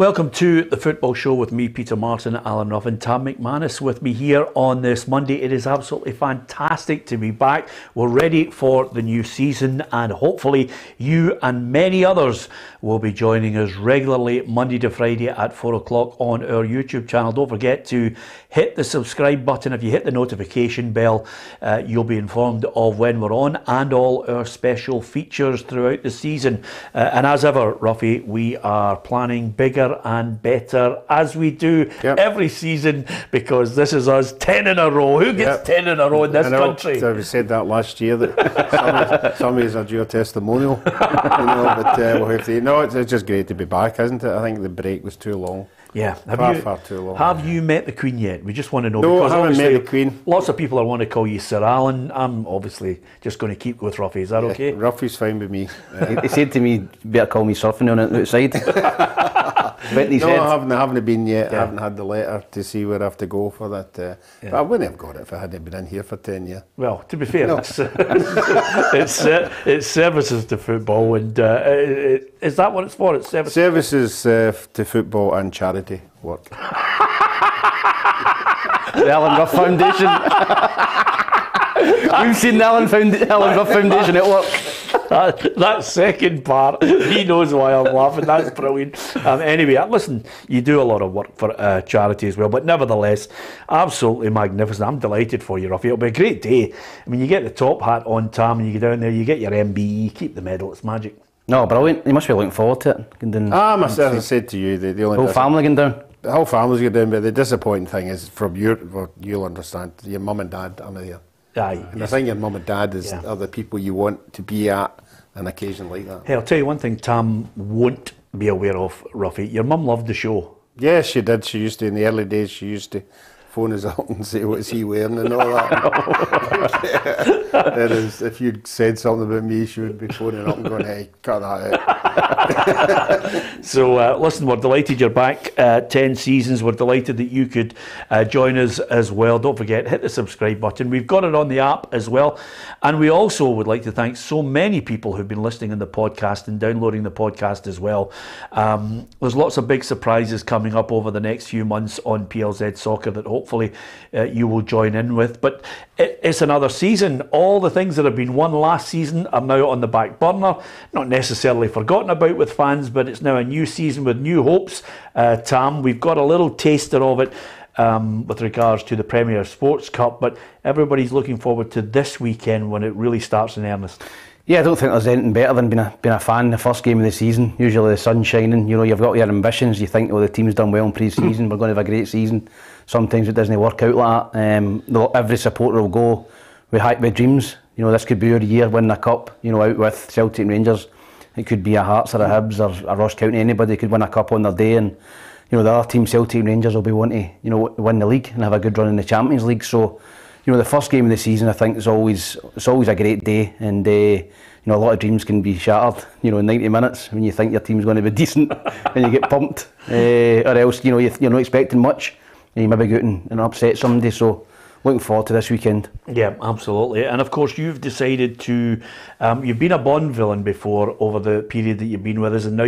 Welcome to the Football Show with me, Peter Martin, Alan Ruffin, Tam McManus with me here on this Monday. It is absolutely fantastic to be back. We're ready for the new season and hopefully you and many others will be joining us regularly Monday to Friday at 4 o'clock on our YouTube channel. Don't forget to hit the subscribe button. If you hit the notification bell, you'll be informed of when we're on and all our special features throughout the season. And as ever, Ruffy, we are planning bigger and better as we do every season, because this is us 10 in a row. Who gets 10 in a row in this country? I said that last year, that some of us are due a testimonial. It's just great to be back, isn't it? I think the break was too long. Yeah, far too long. Have you met the Queen yet? We just want to know. No, I haven't met the Queen. Lots of people are want to call you Sir Alan. I'm obviously just going to keep with Ruffy. Is that okay? Ruffy's fine with me. He said to me, better call me surfing on it outside. No, I haven't been yet. I haven't had the letter to see where I have to go for that. But I wouldn't have got it if I hadn't been in here for 10 years. Well, to be fair, it's services to football, and is that what it's for? It's services to football and charity work. The Alan Gough Foundation. We've seen the Alan Gough Foundation at work. That second part, he knows why I'm laughing. That's brilliant. Anyway, listen, you do a lot of work for charity as well, but nevertheless, absolutely magnificent. I'm delighted for you, Ruffy. It'll be a great day. I mean, you get the top hat on, Tam, and you go down there, you get your MBE, you keep the medal, it's magic. No, brilliant. You must be looking forward to it. As I said to you, the only whole family going down. The whole family's going down, but the disappointing thing is, from you'll understand, your mum and dad aren't here. I think your mum and dad are the people you want to be at an occasion like that. Hey, I'll tell you one thing Tam won't be aware of, Ruffy. Your mum loved the show. Yes, she did. She used to, in the early days, she used to phone us up and say, what's he wearing and all that. That is, if you'd said something about me, she would be phoning up and going, hey, cut that out. So listen, we're delighted you're back. 10 seasons. We're delighted that you could join us as well. Don't forget, hit the subscribe button. We've got it on the app as well, and we also would like to thank so many people who've been listening in the podcast and downloading the podcast as well. There's lots of big surprises coming up over the next few months on PLZ Soccer that hopefully you will join in with. But it's another season. All the things that have been won last season are now on the back burner. Not necessarily forgotten about with fans, but it's now a new season with new hopes. Tam, we've got a little taster of it with regards to the Premier Sports Cup, but everybody's looking forward to this weekend when it really starts in earnest. Yeah, I don't think there's anything better than being a fan the first game of the season. Usually the sun's shining, you know, you've got your ambitions, you think, well, the team's done well in pre-season, we're going to have a great season. Sometimes it doesn't work out like that. Every supporter will go with dreams. You know, this could be your year winning a cup, you know, out with Celtic and Rangers. It could be a Hearts or a Hibs or a Ross County, anybody could win a cup on their day. And, you know, the other team, Celtic and Rangers, will be wanting to, you know, win the league and have a good run in the Champions League. So, you know, the first game of the season, I think, it's always a great day, and you know, a lot of dreams can be shattered, you know, in 90 minutes when you think your team's going to be decent and you get pumped, or else, you know, you're not expecting much and you maybe go out and upset somebody. So looking forward to this weekend. Yeah, absolutely. And of course, you've decided to, you've been a Bond villain before over the period that you've been with us, and now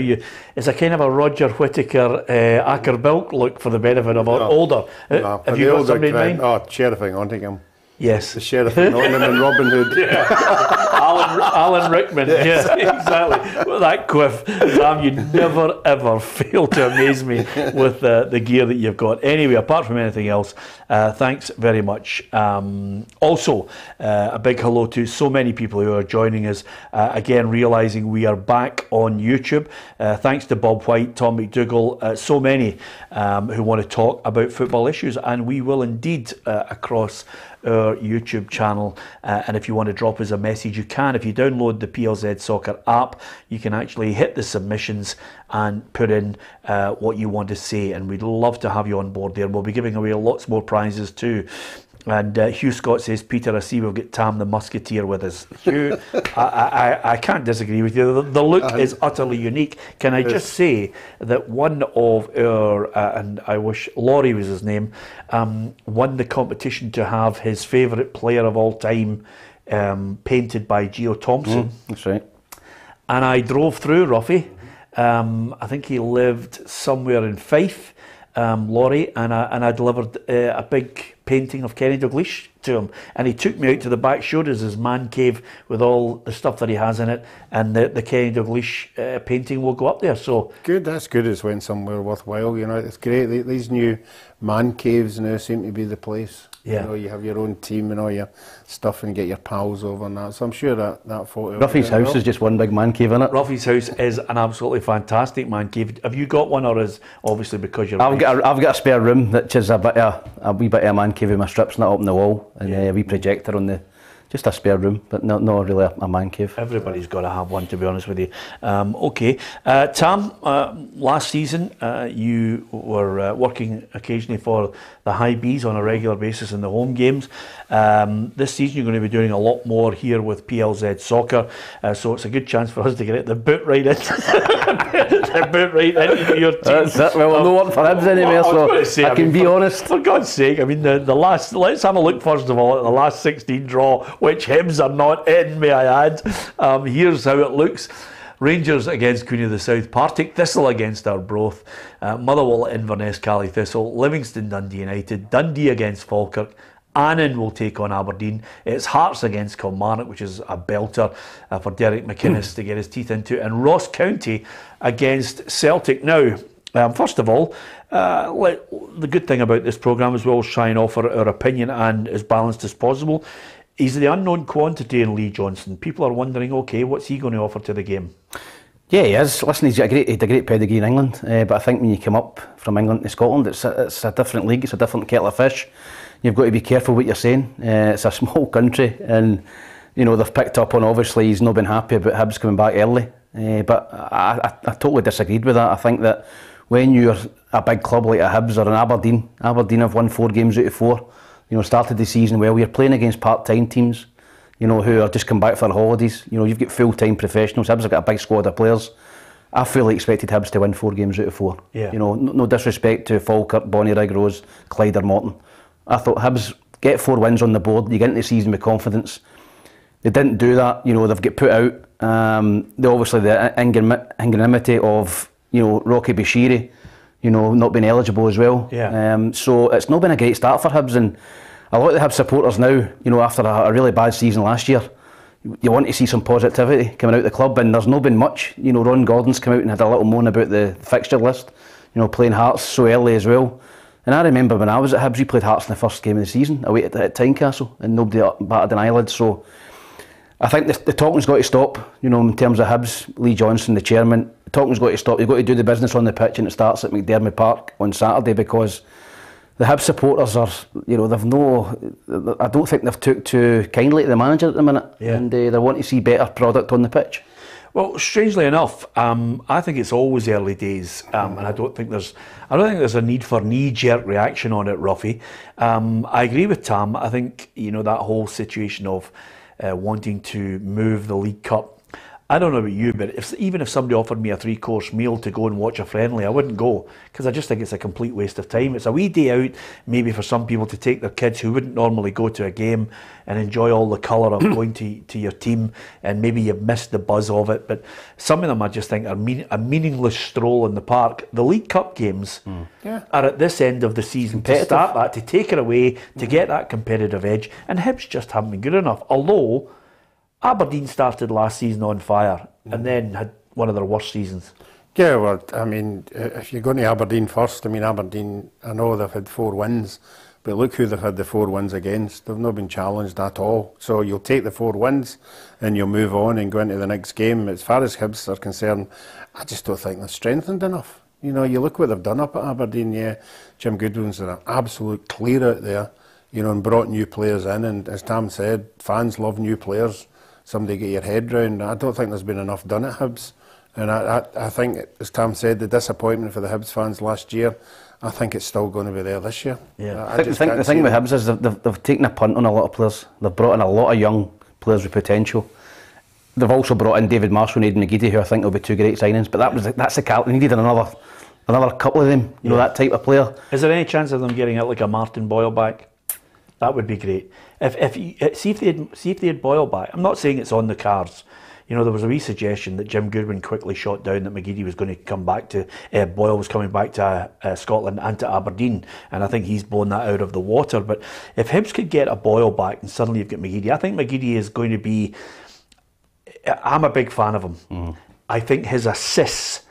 it's a kind of a Roger Whittaker, Acker Bilk look for the benefit of our older. Have you got somebody in mind? Oh, Sheriff of Nottingham. Yes. The Sheriff of Nottingham and Robin Hood. Yeah. Alan Rickman. Yes, yeah, exactly. With that quiff, Sam, you never ever fail to amaze me with the gear that you've got. Anyway, apart from anything else, thanks very much. Also, a big hello to so many people who are joining us. Again, realising we are back on YouTube. Thanks to Bob White, Tom McDougall, so many who want to talk about football issues, and we will indeed across our YouTube channel, and if you want to drop us a message, you can. If you download the PLZ Soccer app, you can actually hit the submissions and put in what you want to say, and we'd love to have you on board there. We'll be giving away lots more prizes too. And Hugh Scott says, Peter, I see we'll get Tam the Musketeer with us. Hugh, I can't disagree with you. The look is utterly unique. Can I just say that one of our, and I wish Laurie was his name, won the competition to have his favourite player of all time painted by Geo Thompson. That's right. And I drove through, Ruffy, I think he lived somewhere in Fife, Laurie, and I delivered a big painting of Kenny Dalglish to him, and he took me out to the back shoulders, his man cave with all the stuff that he has in it, and the Kenny Dalglish painting will go up there. So good, that's good. It's went somewhere worthwhile, you know. It's great. These new man caves now seem to be the place. Yeah, you know, you have your own team and all your stuff, and get your pals over and that. So I'm sure that photo. Ruffy's house is just one big man cave, isn't it? Ruffy's house is an absolutely fantastic man cave. Have you got one, or is obviously because you're? I've got a spare room that is a wee bit of a man cave with my strips and that up on the wall, and a wee projector on the. Just a spare room, but not really a man cave. Everybody's got to have one, to be honest with you. Okay, Tam, last season you were working occasionally for the High B's on a regular basis in the home games. This season you're going to be doing a lot more here with PLZ Soccer, so it's a good chance for us to get the boot right into your team. That's it. Well, I'm not working for Hibs anymore, so I can be honest. For God's sake, I mean, the last. Let's have a look first of all at the last 16 draw, which Hibs are not in, may I add. Here's how it looks. Rangers against Queen of the South, Partick Thistle against Arbroath, Motherwell Inverness, Cally Thistle, Livingston Dundee United, Dundee against Falkirk, Annan will take on Aberdeen. It's Hearts against Kilmarnock, which is a belter for Derek McInnes to get his teeth into, and Ross County against Celtic. Now, first of all, the good thing about this programme is we always try and offer our opinion and as balanced as possible. He's the unknown quantity in Lee Johnson. People are wondering, okay, what's he going to offer to the game? Yeah, he is. Listen, he had a great pedigree in England, but I think when you come up from England to Scotland, it's a different league, it's a different kettle of fish. You've got to be careful what you're saying. It's a small country, and you know they've picked up on. Obviously, he's not been happy about Hibs coming back early, but I totally disagreed with that. I think that when you're a big club like a Hibs or an Aberdeen have won 4 games out of 4. You know, started the season well. You're playing against part-time teams, you know, who are just come back for their holidays. You know, you've got full-time professionals. Hibs have got a big squad of players. I fully expected Hibs to win 4 games out of 4. Yeah. You know, no disrespect to Falkirk, Bonnyrigg, Rose, Clyde or Morton. I thought Hibs get 4 wins on the board. You get into the season with confidence. They didn't do that. You know, they've got put out. They obviously the anonymity of, you know, Rocky Bashiri, you know, not being eligible as well. Yeah. So it's not been a great start for Hibs, and a lot of the Hibs supporters now, you know, after a really bad season last year, you want to see some positivity coming out of the club, and there's not been much. You know, Ron Gordon's come out and had a little moan about the fixture list, you know, playing Hearts so early as well. And I remember when I was at Hibs, we played Hearts in the first game of the season away at Tynecastle, and nobody batted an eyelid. So I think the talking's got to stop, you know, in terms of Hibs. Lee Johnson, the chairman, the talking's got to stop. You've got to do the business on the pitch, and it starts at McDermott Park on Saturday, because the Hibs supporters are, you know, I don't think they've took too kindly to the manager at the minute, yeah. And they want to see better product on the pitch. Well, strangely enough, I think it's always early days, and I don't think there's a need for knee-jerk reaction on it, Ruffy. I agree with Tam. I think, you know, that whole situation of wanting to move the League Cup. I don't know about you, but even if somebody offered me a 3-course meal to go and watch a friendly, I wouldn't go, because I just think it's a complete waste of time. It's a wee day out, maybe for some people to take their kids who wouldn't normally go to a game and enjoy all the colour of going to your team, and maybe you've missed the buzz of it. But some of them I just think are a meaningless stroll in the park. The League Cup games are at this end of the season to start that, to take it away, to get that competitive edge, and Hibs just haven't been good enough. Although Aberdeen started last season on fire and then had one of their worst seasons. Yeah, well, I mean, if you go to Aberdeen first, I mean, Aberdeen, I know they've had 4 wins, but look who they've had the 4 wins against. They've not been challenged at all. So you'll take the 4 wins and you'll move on and go into the next game. As far as Hibs are concerned, I just don't think they've strengthened enough. You know, you look what they've done up at Aberdeen, yeah. Jim Goodwin's an absolute clear out there, you know, and brought new players in. And as Tam said, fans love new players. Somebody get your head round. I don't think there's been enough done at Hibs, and I think, as Tam said, the disappointment for the Hibs fans last year, I think it's still going to be there this year. Yeah, I think the thing with Hibs is they've taken a punt on a lot of players. They've brought in a lot of young players with potential. They've also brought in David Marshall and Aidan McGeady, who I think will be 2 great signings. But that's the cap. They needed another couple of them. You know, that type of player. Is there any chance of them getting out like a Martin Boyle back? That would be great. If they had Boyle back, I'm not saying it's on the cards. you know, there was a wee suggestion that Jim Goodwin quickly shot down that McGeady was going to come back to, Boyle was coming back to Scotland and to Aberdeen, and I think he's blown that out of the water. But if Hibs could get a Boyle back and suddenly you've got McGeady, I think McGeady is going to be, I'm a big fan of him. Mm. I think his assists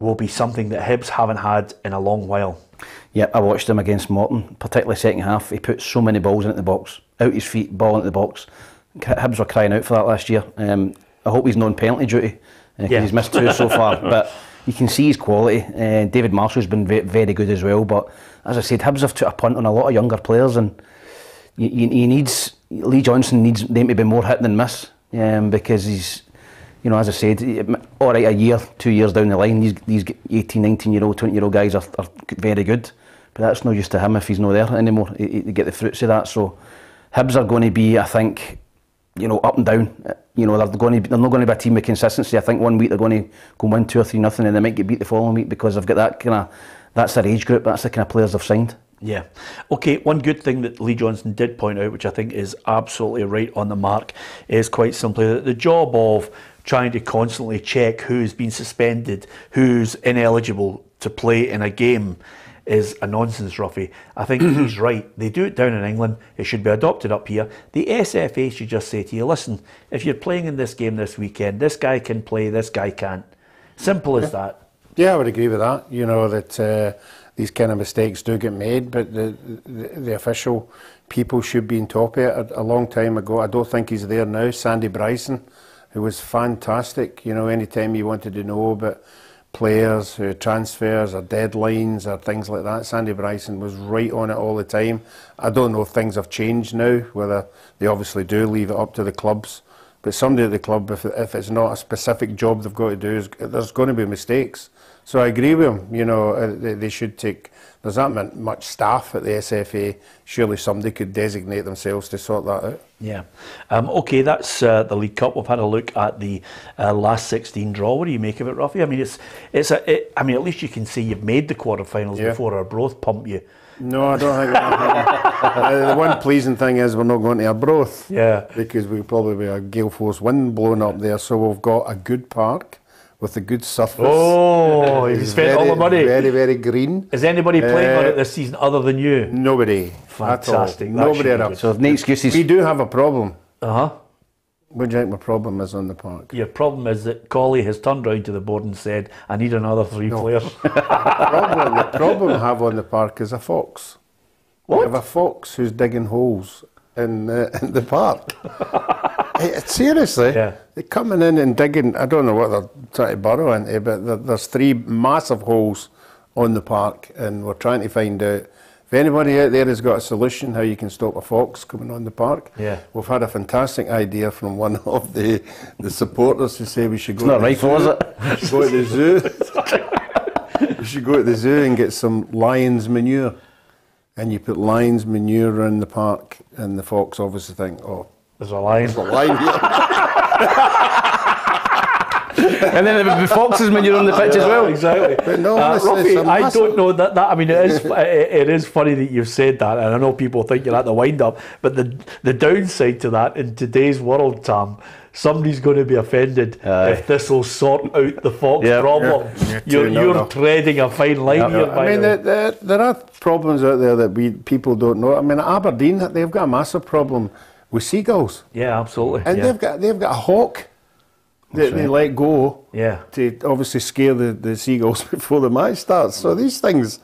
will be something that Hibs haven't had in a long while. Yeah, I watched him against Morton, particularly second half. He put so many balls into the box, out his feet, ball into the box. Hibs were crying out for that last year. I hope he's non-penalty duty, because he's missed two so far. But you can see his quality. David Marshall's been very good as well. But as I said, Hibs have took a punt on a lot of younger players, and he needs, Lee Johnson needs them to be more hit than miss, because he's, you know, as I said, all right, a year, 2 years down the line, these 18, 19-year-old, 20-year-old guys are very good. But that's no use to him if he's not there anymore. He get the fruits of that. So Hibs are going to be, I think, you know, up and down. You know, they're not going to be a team with consistency. I think 1 week they're going to go win 2 or 3-0, and they might get beat the following week, because they've got that kind of, that's their age group, that's the kind of players they've signed. Yeah. Okay, one good thing that Lee Johnson did point out, which I think is absolutely right on the mark, is quite simply that the job of trying to constantly check who's been suspended, who's ineligible to play in a game, is a nonsense, Ruffy. I think he's right. They do it down in England. It should be adopted up here. The SFA should just say to you, listen, if you're playing in this game this weekend, this guy can play, this guy can't. Simple as that. Yeah, I would agree with that. You know, that these kind of mistakes do get made, but the official people should be on top of it. A long time ago, I don't think he's there now, Sandy Bryson, who was fantastic. You know, any time you wanted to know about players who transfers or deadlines or things like that, Sandy Bryson was right on it all the time. I don't know if things have changed now, whether they obviously do leave it up to the clubs, but somebody at the club, if it's not a specific job they've got to do, there's going to be mistakes. So I agree with him. You know, they should take, there's not much staff at the SFA, surely somebody could designate themselves to sort that out. Yeah. Okay, that's the League Cup. We've had a look at the last 16 draw. What do you make of it, Ruffy? I mean, I mean, at least you can see you've made the quarterfinals before Arbroath pump you. No, I don't think. The one pleasing thing is we're not going to Arbroath. Yeah. Because we'll probably be a gale force wind blowing up there. So we've got a good park with a good surface. Oh, he's spent all the money. Very, very green. Is anybody playing on it this season other than you? Nobody. Fantastic. At all. Nobody enough. So no excuses. We do have a problem. Uh-huh. What do you think my problem is on the park? Your problem is that Colley has turned round to the board and said, I need another three players. The problem I have on the park is a fox. What? We have a fox who's digging holes in the park. Seriously, they're coming in and digging. I don't know what they're trying to burrow into, but there's three massive holes on the park, and we're trying to find out if anybody out there has got a solution how you can stop a fox coming on the park. Yeah, we've had a fantastic idea from one of the supporters who say we should go. It's not right, was it? We should go to the zoo. We should go to the zoo and get some lion's manure, and you put lion's manure in the park, and the fox obviously think, oh, there's a lion. There's a lion here. And then there would be foxes when you're on the pitch as well. Exactly. But no, Ruffy, I don't know that. I mean, it is funny that you've said that, and I know people think you're at the wind up, but the downside to that in today's world, Tam, somebody's going to be offended if this will sort out the fox problem. Yeah. You're treading a fine line here. I mean, there are problems out there that people don't know. I mean, Aberdeen, they've got a massive problem with seagulls. Yeah, absolutely. And they've got a hawk that they let go to obviously scare the seagulls before the match starts. So these things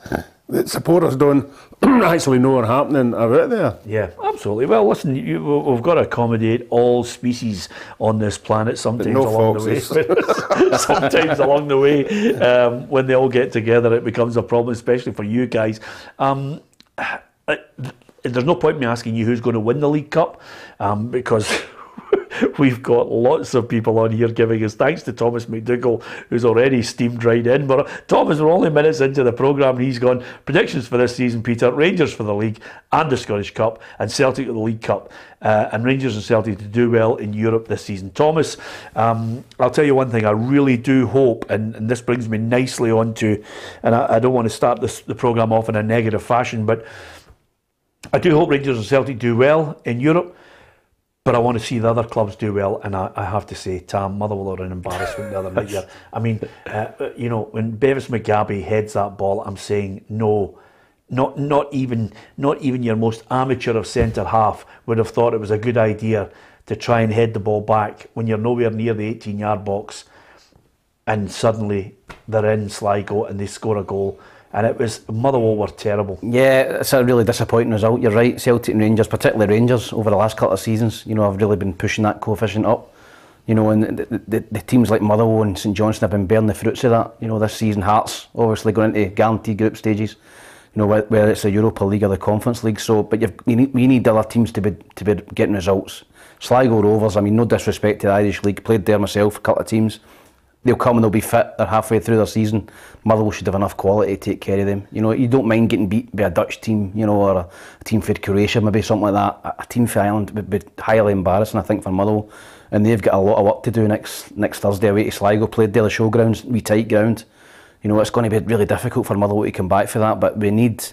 that supporters don't actually know are happening are out there. Yeah, absolutely. Well, listen, we've got to accommodate all species on this planet sometimes along the way. Sometimes along the way, when they all get together, it becomes a problem, especially for you guys. There's no point in me asking you who's going to win the League Cup, because we've got lots of people on here giving us thanks to Thomas McDougall, who's already steamed right in. But Thomas, we're only minutes into the programme and he's gone, predictions for this season, Peter: Rangers for the league and the Scottish Cup, and Celtic for the League Cup, and Rangers and Celtic to do well in Europe this season. Thomas, I'll tell you one thing, I really do hope, and this brings me nicely on to, and I don't want to start the programme off in a negative fashion, but I do hope Rangers and Celtic do well in Europe, But I want to see the other clubs do well, and I have to say, Tam, Motherwell are an embarrassment the other night here. I mean, you know, when Bevis McGabby heads that ball, I'm saying no. Not even your most amateur of centre half would have thought it was a good idea to try and head the ball back when you're nowhere near the 18-yard box, and suddenly they're in Sligo and they score a goal. And it was, Motherwell were terrible. Yeah, it's a really disappointing result, you're right. Celtic and Rangers, particularly Rangers, over the last couple of seasons, you know, have really been pushing that coefficient up. You know, and the teams like Motherwell and St Johnstone have been bearing the fruits of that. You know, this season, Hearts obviously going into guaranteed group stages, you know, whether it's the Europa League or the Conference League. So, but we need other teams to be getting results. Sligo Rovers, I mean, no disrespect to the Irish League, played there myself, a couple of teams. They'll come and they'll be fit, they're halfway through their season. Motherwell should have enough quality to take care of them. You know, you don't mind getting beat by a Dutch team, you know, or a team for Croatia, maybe something like that. A team for Ireland would be highly embarrassing, I think, for Motherwell. And they've got a lot of work to do next Thursday away to Sligo, played there, the showgrounds, wee tight ground. You know, it's going to be really difficult for Motherwell to come back for that, but we need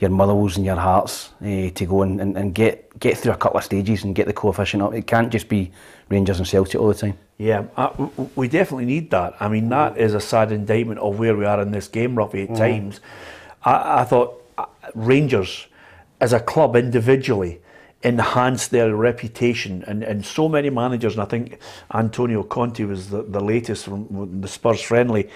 your Motherwells and your Hearts to go and get through a couple of stages and get the coefficient up. It can't just be Rangers and Celtic all the time. Yeah, we definitely need that. I mean, that is a sad indictment of where we are in this game, roughly, at times. I thought Rangers, as a club individually, enhanced their reputation, and so many managers, and I think Antonio Conte was the latest from the Spurs friendly,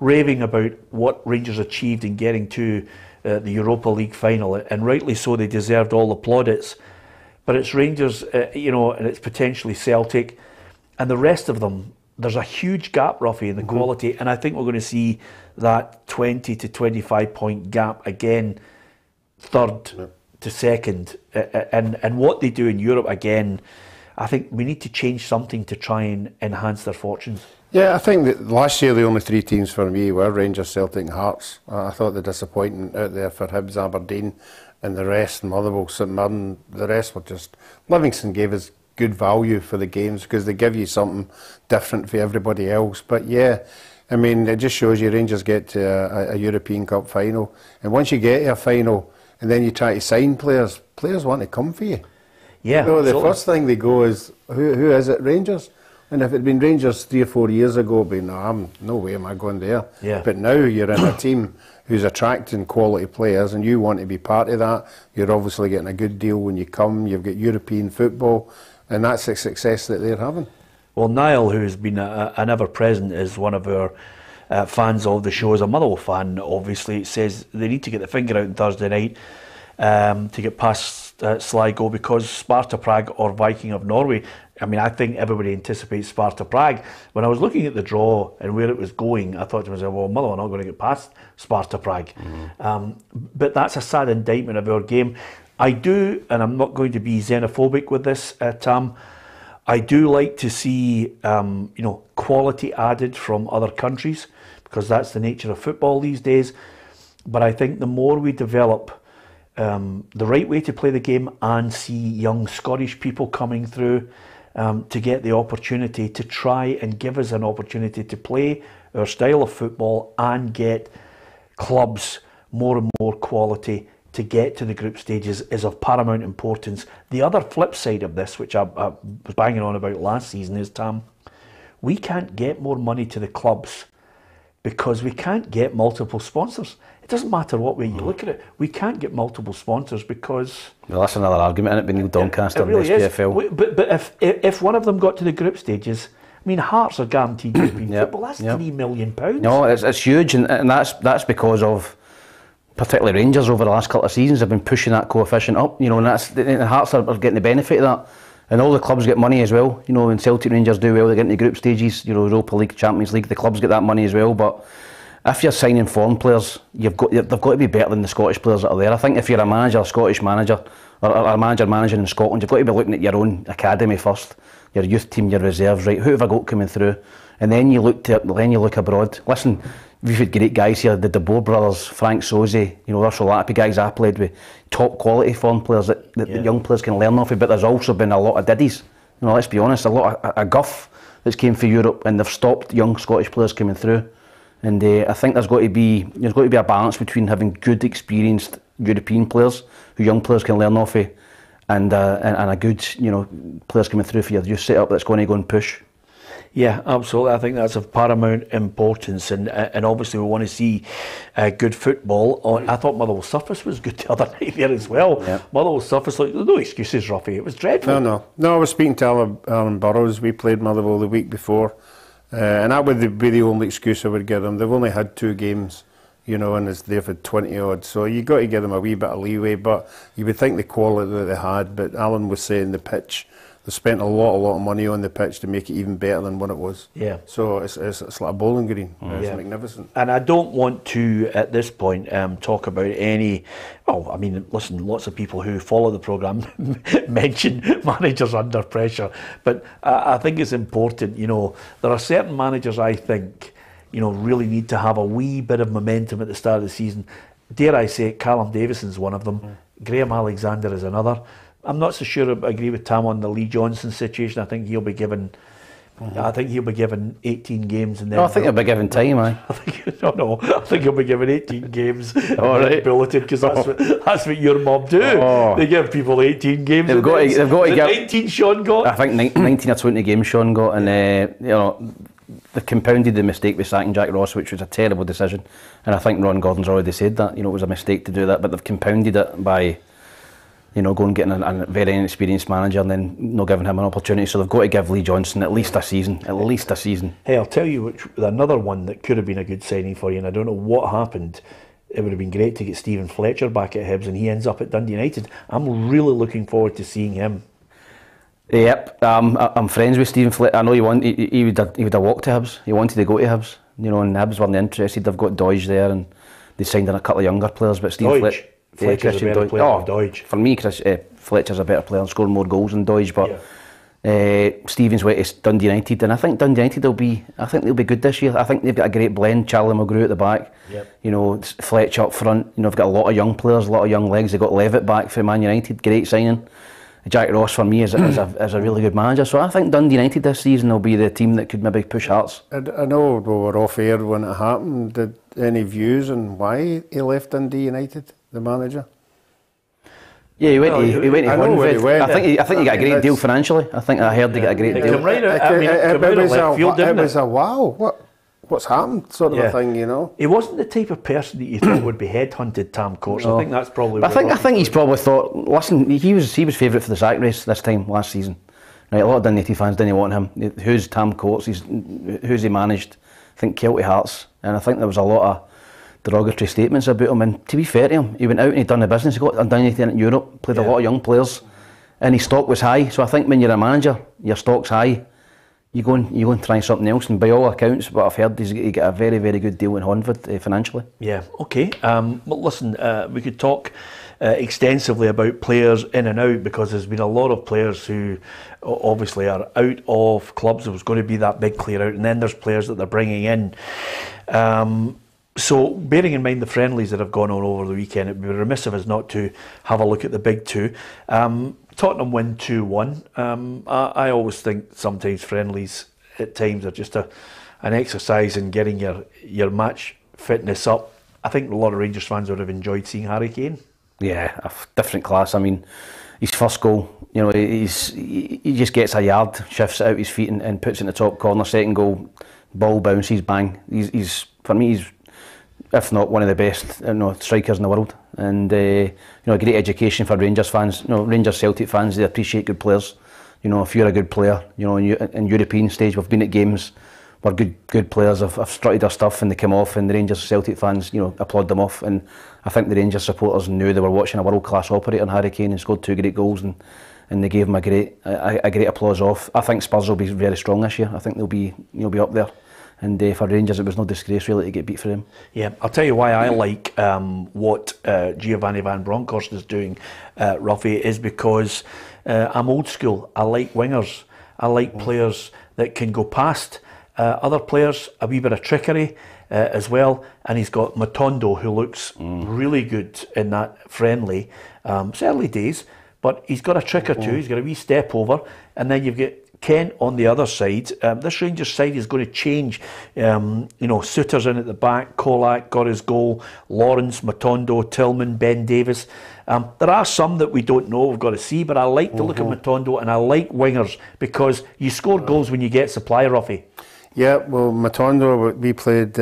raving about what Rangers achieved in getting to the Europa League final, and rightly so, they deserved all the plaudits. But it's Rangers, you know, and it's potentially Celtic, and the rest of them, there's a huge gap, Ruffy, in the quality, and I think we're going to see that 20 to 25 point gap again, third to second, and what they do in Europe again. I think we need to change something to try and enhance their fortunes. Yeah, I think that last year the only three teams for me were Rangers, Celtic and Hearts. I thought the disappointment out there for Hibs, Aberdeen and the rest, Motherwell, St Mirren, the rest were just... Livingston gave us good value for the games because they give you something different for everybody else. But yeah, I mean, it just shows you Rangers get to a European Cup final. And once you get to a final and then you try to sign players, players want to come for you. Yeah, so the first thing they go is, who is it, Rangers? And if it had been Rangers 3 or 4 years ago, it would be, no way am I going there. Yeah. But now you're in a team who's attracting quality players and you want to be part of that. You're obviously getting a good deal when you come. You've got European football, and that's the success that they're having. Well, Niall, who's been an ever-present, is one of our fans of the show, is a Motherwell fan, obviously. Says they need to get the finger out on Thursday night to get past Sligo, because Sparta Prague or Viking of Norway... I mean, I think everybody anticipates Sparta Prague. When I was looking at the draw and where it was going, I thought to myself, well, Motherwell are not going to get past Sparta Prague. But that's a sad indictment of our game. I do, and I'm not going to be xenophobic with this, Tam, I do like to see you know, quality added from other countries, because that's the nature of football these days. But I think the more we develop the right way to play the game and see young Scottish people coming through, to get the opportunity to try and give us an opportunity to play our style of football and get clubs more and more quality to get to the group stages is of paramount importance. The other flip side of this, which I was banging on about last season, is, Tam, we can't get more money to the clubs because we can't get multiple sponsors. It doesn't matter what way you look at it. We can't get multiple sponsors because... Well, that's another argument, isn't it? We need Doncaster and the SPFL. But if one of them got to the group stages, I mean, Hearts are guaranteed European football. That's £3 million. No, it's huge, and that's because of, particularly Rangers over the last couple of seasons, have been pushing that coefficient up, you know, and that's, the Hearts are getting the benefit of that. And all the clubs get money as well. You know, when Celtic, Rangers do well, they get into group stages, you know, Europa League, Champions League, the clubs get that money as well, but... If you're signing foreign players, they've got to be better than the Scottish players that are there. I think if you're a manager, a Scottish manager, or a manager managing in Scotland, you've got to be looking at your own academy first, your youth team, your reserves, right? Who have I got coming through? And then you look abroad. Listen, we've had great guys here, the De Boer brothers, Frank Soze, you know, Russell Lappy, guys I played with, top quality foreign players that young players can learn off of. But there's also been a lot of diddies. You know, let's be honest, a lot of a guff that's came for Europe, and they've stopped young Scottish players coming through. And I think there's got to be a balance between having good, experienced European players who young players can learn off of, and a good, you know, players coming through for your set up that's going to go and push. Yeah, absolutely. I think that's of paramount importance, and obviously we want to see good football. On, I thought Motherwell surface was good the other night there as well. Yeah. Motherwell surface, like, no excuses, Ruffy. It was dreadful. No. I was speaking to Alan Burrows. We played Motherwell the week before, and that would be the only excuse I would give them. They've only had 2 games, you know, and it's there for 20 odd. So you got to give them a wee bit of leeway. But you would think the quality that they had. But Alan was saying the pitch. They spent a lot of money on the pitch to make it even better than what it was. Yeah. So it's like a bowling green. Mm. It's magnificent. And I don't want to, at this point, talk about any... Oh, I mean, listen, lots of people who follow the programme mention managers under pressure. But I think it's important, you know, there are certain managers, I think, you know, really need to have a wee bit of momentum at the start of the season. Dare I say it, Callum Davison's one of them. Mm. Graham Alexander is another. I'm not so sure I agree with Tam on the Lee Johnson situation. I think he'll be given, I think he'll be given 18 games, and then I think he'll be given time. I think he'll be given 18 games. All right, bulleted, because that's what your mob do. Oh. They give people 18 games. They've got to get 19. Sean got, I think, 19 or 20 games. Sean got, and you know, they've compounded the mistake with sacking Jack Ross, which was a terrible decision. And I think Ron Gordon's already said that, you know, it was a mistake to do that, but they've compounded it by, you know, going and getting a very inexperienced manager and then not giving him an opportunity. So they've got to give Lee Johnson at least a season. At least a season. Hey, I'll tell you another one that could have been a good signing for you, and I don't know what happened. It would have been great to get Stephen Fletcher back at Hibs, and he ends up at Dundee United. I'm really looking forward to seeing him. Yep, I'm friends with Stephen Fletcher. I know he would have walked to Hibs. He wanted to go to Hibs, you know, and Hibs weren't interested. They've got Doige there, and they signed in a couple of younger players, but Stephen Fletcher... Fletcher's a better player than Doige. For me, Fletcher's a better player and scored more goals than Doige, but Stevens went to Dundee United, and I think Dundee United will be good this year. I think they've got a great blend. Charlie McGrew at the back, you know, Fletcher up front. You know, they've got a lot of young players, a lot of young legs. They've got Levitt back for Man United, great signing. Jack Ross, for me, is a really good manager. So I think Dundee United this season will be the team that could maybe push Hearts. I know we were off air when it happened. Did any views on why he left Dundee United, the manager? Yeah, he went to Honved. I think he got a great deal financially. I think I heard he got a great deal. It was a wow, what's happened sort of a thing, you know. He wasn't the type of person that you thought would be headhunted, Tam Courts. No. I think that's probably. I think he's probably thought. Listen, he was favourite for the sack race this time last season. Right, a lot of Dundee United fans didn't want him. Who's Tam Courts? Who's he managed? I think Celtic, Hearts, and I think there was a lot of derogatory statements about him, and to be fair to him, he went out and he'd done the business. He got Dundee in Europe, played a lot of young players, and his stock was high. So I think when you're a manager, your stock's high, you go and try something else. And by all accounts, what I've heard, he got a very, very good deal in Honved financially. Yeah, okay. Well, listen, we could talk extensively about players in and out, because there's been a lot of players who obviously are out of clubs. There was going to be that big clear out, and then there's players that they're bringing in. So, bearing in mind the friendlies that have gone on over the weekend, it would be remiss of us not to have a look at the big two. Tottenham win 2-1. I always think sometimes friendlies at times are just an exercise in getting your match fitness up. I think a lot of Rangers fans would have enjoyed seeing Harry Kane. Yeah, a different class. I mean, his first goal, you know, he just gets a yard, shifts it out his feet and puts it in the top corner. Second goal, ball bounces, bang. For me, he's if not one of the best, you know, strikers in the world, and you know, a great education for Rangers fans. You know, Rangers Celtic fans, they appreciate good players. You know, if you're a good player, you know, in European stage, we've been at games where good players have strutted their stuff and they come off, and the Rangers Celtic fans, you know, applaud them off. And I think the Rangers supporters knew they were watching a world class operator in Harry Kane, and scored 2 great goals, and they gave him a great applause off. I think Spurs will be very strong this year. I think they'll be up there. And for Rangers, it was no disgrace really to get beat for them. Yeah, I'll tell you why I like what Giovanni van Bronckhorst is doing, Ruffy, is because I'm old school. I like wingers. I like players that can go past other players, a wee bit of trickery as well. And he's got Matondo, who looks really good in that friendly. It's early days, but he's got a trick or two. He's got a wee step over. And then you've got Kent on the other side. This Rangers side is going to change. You know, Soutter's in at the back, Kolak got his goal, Lawrence, Matondo, Tillman, Ben Davis. There are some that we don't know, we've got to see, but I like the look of Matondo and I like wingers because you score goals when you get supply, Ruffy. Yeah, well, Matondo, we played...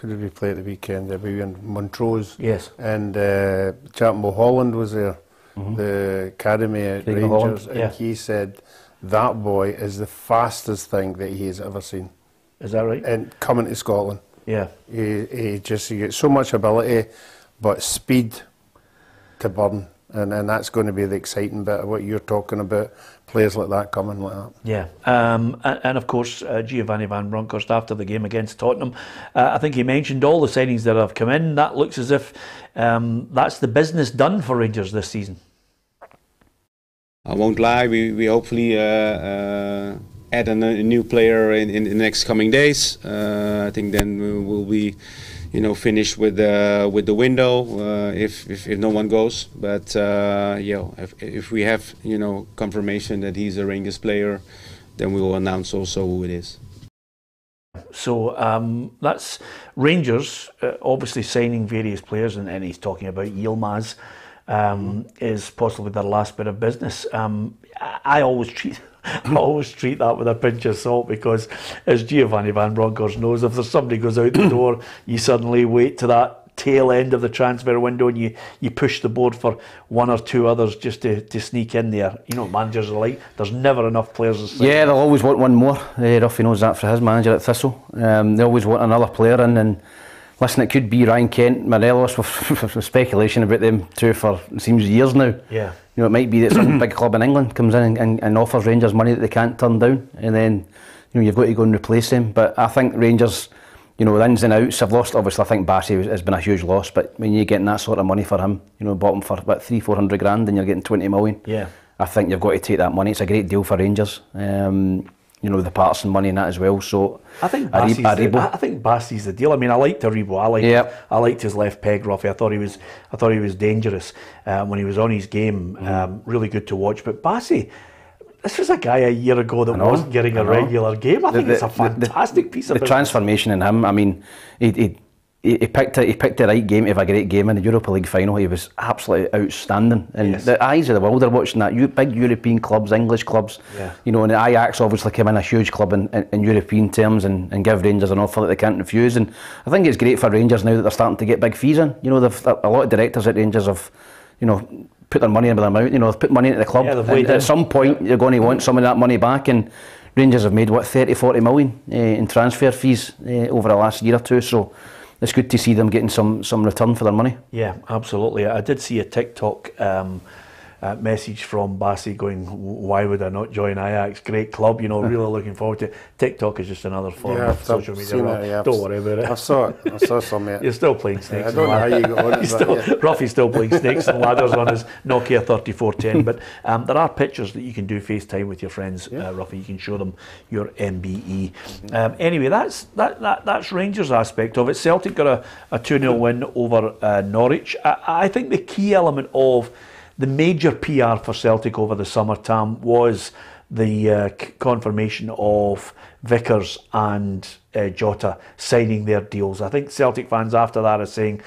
Who did we play at the weekend? We were in Montrose. Yes. And Chapman Mulholland was there, the academy at Rangers, and he said that boy is the fastest thing that he has ever seen. Is that right? And coming to Scotland. Yeah. He gets so much ability, but speed to burn. And that's going to be the exciting bit of what you're talking about, players like that coming like that. Yeah, and of course Giovanni van Bronckhorst after the game against Tottenham, I think he mentioned all the signings that have come in. That looks as if that's the business done for Rangers this season. I won't lie, we hopefully add a new player in the next coming days. I think then we'll be... You know, finish with the window if no one goes. But you know, if we have, you know, confirmation that he's a Rangers player, then we will announce also who it is. So that's Rangers obviously signing various players, and he's talking about Yilmaz is possibly their last bit of business. I always treat. I always treat that with a pinch of salt because, as Giovanni van Bronckhorst knows, if there's somebody goes out the door, you suddenly wait to that tail end of the transfer window and you push the board for one or two others just to sneak in there. You know what managers are like, there's never enough players. Yeah, they'll always want one more. Ruffy knows that for his manager at Thistle. They always want another player in, and listen, it could be Ryan Kent, Morelos, for speculation about them two for, it seems, years now. Yeah. You know, it might be that some big club in England comes in and offers Rangers money that they can't turn down, and then, you know, you've got to go and replace them. But I think Rangers, you know, the ins and outs, have lost, obviously. I think Bassey has been a huge loss, but when you're getting that sort of money for him, you know, bought him for about 300-400 grand and you're getting 20 million, yeah. I think you've got to take that money. It's a great deal for Rangers. You know, the Patterson money and that as well. So I think Bassey's the deal. I mean, I liked Aribo. I liked his left peg, Ruffy. I thought he was dangerous when he was on his game. Really good to watch. But Bassey, this was a guy a year ago that wasn't getting a regular game. I think it's a fantastic piece of the transformation in him. I mean, he picked the right game to have a great game in the Europa League final. He was absolutely outstanding. And the eyes of the world are watching that. Big European clubs, English clubs. Yeah. You know, and Ajax obviously came in a huge club in European terms and give Rangers an offer that they can't refuse. And I think it's great for Rangers now that they're starting to get big fees in. You know, a lot of directors at Rangers have, you know, put their money into their mouth. You know, they've put money into the club. Yeah, at some point, you're going to want some of that money back. And Rangers have made, what, 30, 40 million in transfer fees over the last year or two. So it's good to see them getting some return for their money. Yeah, absolutely. I did see a TikTok message from Bassey going, "Why would I not join Ajax? Great club, you know, really looking forward to it." TikTok is just another form of social media. Don't worry about it. I saw some, yeah. You're still playing snakes. I don't know how you got on it. Ruffy's still playing snakes and ladders on his Nokia 3410. But there are pictures that you can do FaceTime with your friends, Ruffy. You can show them your MBE. Anyway, that's Rangers' aspect of it. Celtic got a 2-0 win over Norwich. I think the key element of the major PR for Celtic over the summer, Tam, was the confirmation of Vickers and Jota signing their deals. I think Celtic fans after that are saying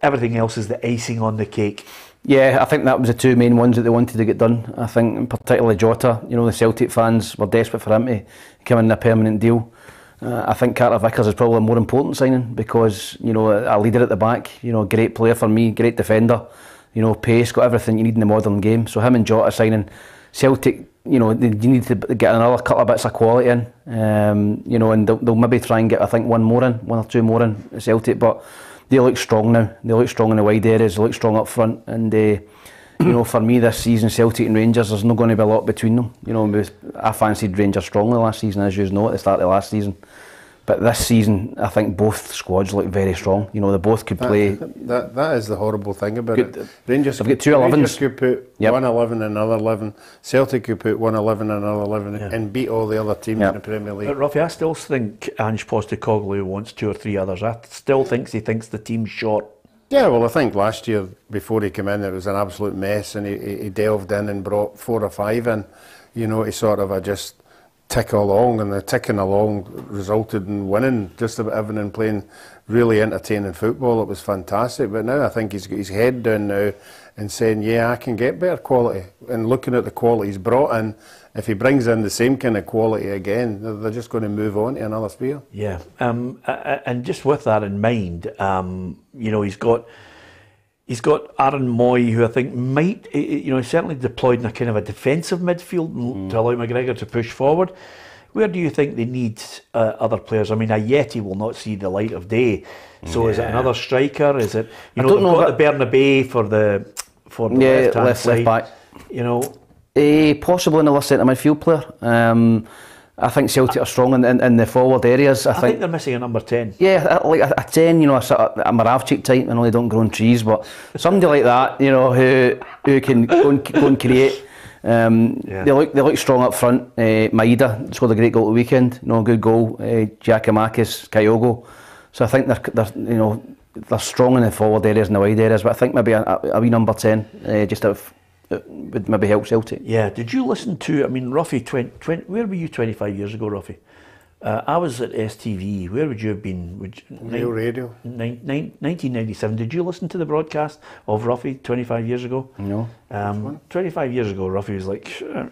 everything else is the icing on the cake. Yeah, I think that was the two main ones that they wanted to get done. I think particularly Jota, you know, the Celtic fans were desperate for him to come in a permanent deal. I think Carter Vickers is probably a more important signing because, you know, a leader at the back, you know, great player for me, great defender. You know, pace, got everything you need in the modern game. So him and Jota signing. Celtic, you know, you need to get another couple of bits of quality in. You know, and they'll maybe try and get, I think, one or two more in Celtic. But they look strong now. They look strong in the wide areas. They look strong up front. And you know, for me this season, Celtic and Rangers, there's not going to be a lot between them. You know, I fancied Rangers strongly last season, as you know, at the start of last season. But this season, I think both squads look very strong. You know, they both could play. That is the horrible thing about it. Rangers could put 1-11 and another 11. Celtic could put 1-11 and another 11 and beat all the other teams in the Premier League. But Ruffy, I still think Ange Postecoglou wants two or three others. I still think he thinks the team's short. Yeah, well, I think last year, before he came in, it was an absolute mess, and he delved in and brought 4 or 5 in. you know, to sort of just tick along, and the ticking along resulted in winning just about everything and playing really entertaining football. It was fantastic, but now I think he's got his head down now and saying, yeah, I can get better quality, and looking at the quality he's brought in, if he brings in the same kind of quality again, they're just going to move on to another sphere. Yeah, and just with that in mind, you know, he's got Aaron Moy, who I think might, you know, certainly deployed in a kind of a defensive midfield to allow McGregor to push forward. Where do you think they need other players? I mean, Ayeti will not see the light of day. So yeah. Is it another striker? Is it, you know, they've got the Bernabeu for the left back. You know, possibly another centre midfield player. I think Celtic are strong in the forward areas. I think they're missing a number 10. Yeah, like a 10, you know, a Moravchik type. I know they don't grow on trees, but somebody like that, you know, who can go and create. They look strong up front. Maeda scored a great goal at the weekend. You know, good goal. Giacomakis, Kyogo. So I think they're you know, they're strong in the forward areas and the wide areas. But I think maybe a wee number 10 just out of. It would maybe help Celtic. Yeah. Did you listen to? I mean, Ruffy, where were you 25 years ago, Ruffy? I was at STV. Where would you have been? Real Radio. 1997. Did you listen to the broadcast of Ruffy 25 years ago? No. 25 years ago, Ruffy was like,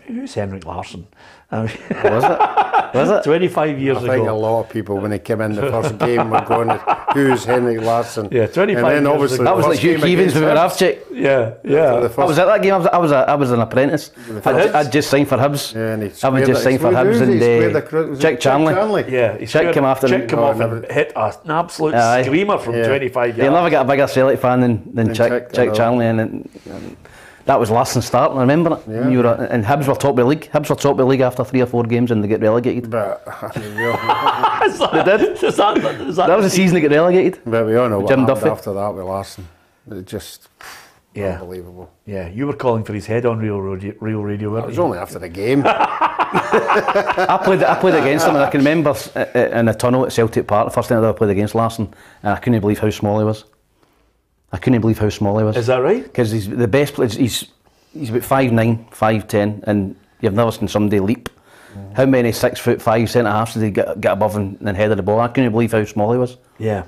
"Who's Henrik Larsson?" Was it? 25 years ago. I think a lot of people, when they came in the first game, were going, "Who's Henrik Larsson?" Yeah, 25 years ago. And then that was like Hugh Evans with Moravchik. Yeah. I was at that game. I was an apprentice. I'd just signed for Hibs. Yeah, I was just signed for Hibs, and Chic Charnley. Yeah, Chic came after him. Chic came off and hit an absolute screamer from 25 yards. You'll never get a bigger Celtic fan than Chic Charnley, and that was Larsson starting, I remember it. Yeah. And Hibs were top of the league. Hibs were top of the league after 3 or 4 games and they get relegated. But, I mean, they did. That was the season they get relegated. But we all know what happened after that with Larsson. It just... Yeah. Unbelievable. Yeah, you were calling for his head on Real Radio, weren't you? It was only after the game. I played against him, and I can remember in a tunnel at Celtic Park, the first time I ever played against Larsson, and I couldn't believe how small he was. Is that right? Because he's the best player. He's about 5'9", 5'10", and you've never seen somebody leap. How many 6'5" centre-halves did he get above and headed the ball? I couldn't believe how small he was. Yeah.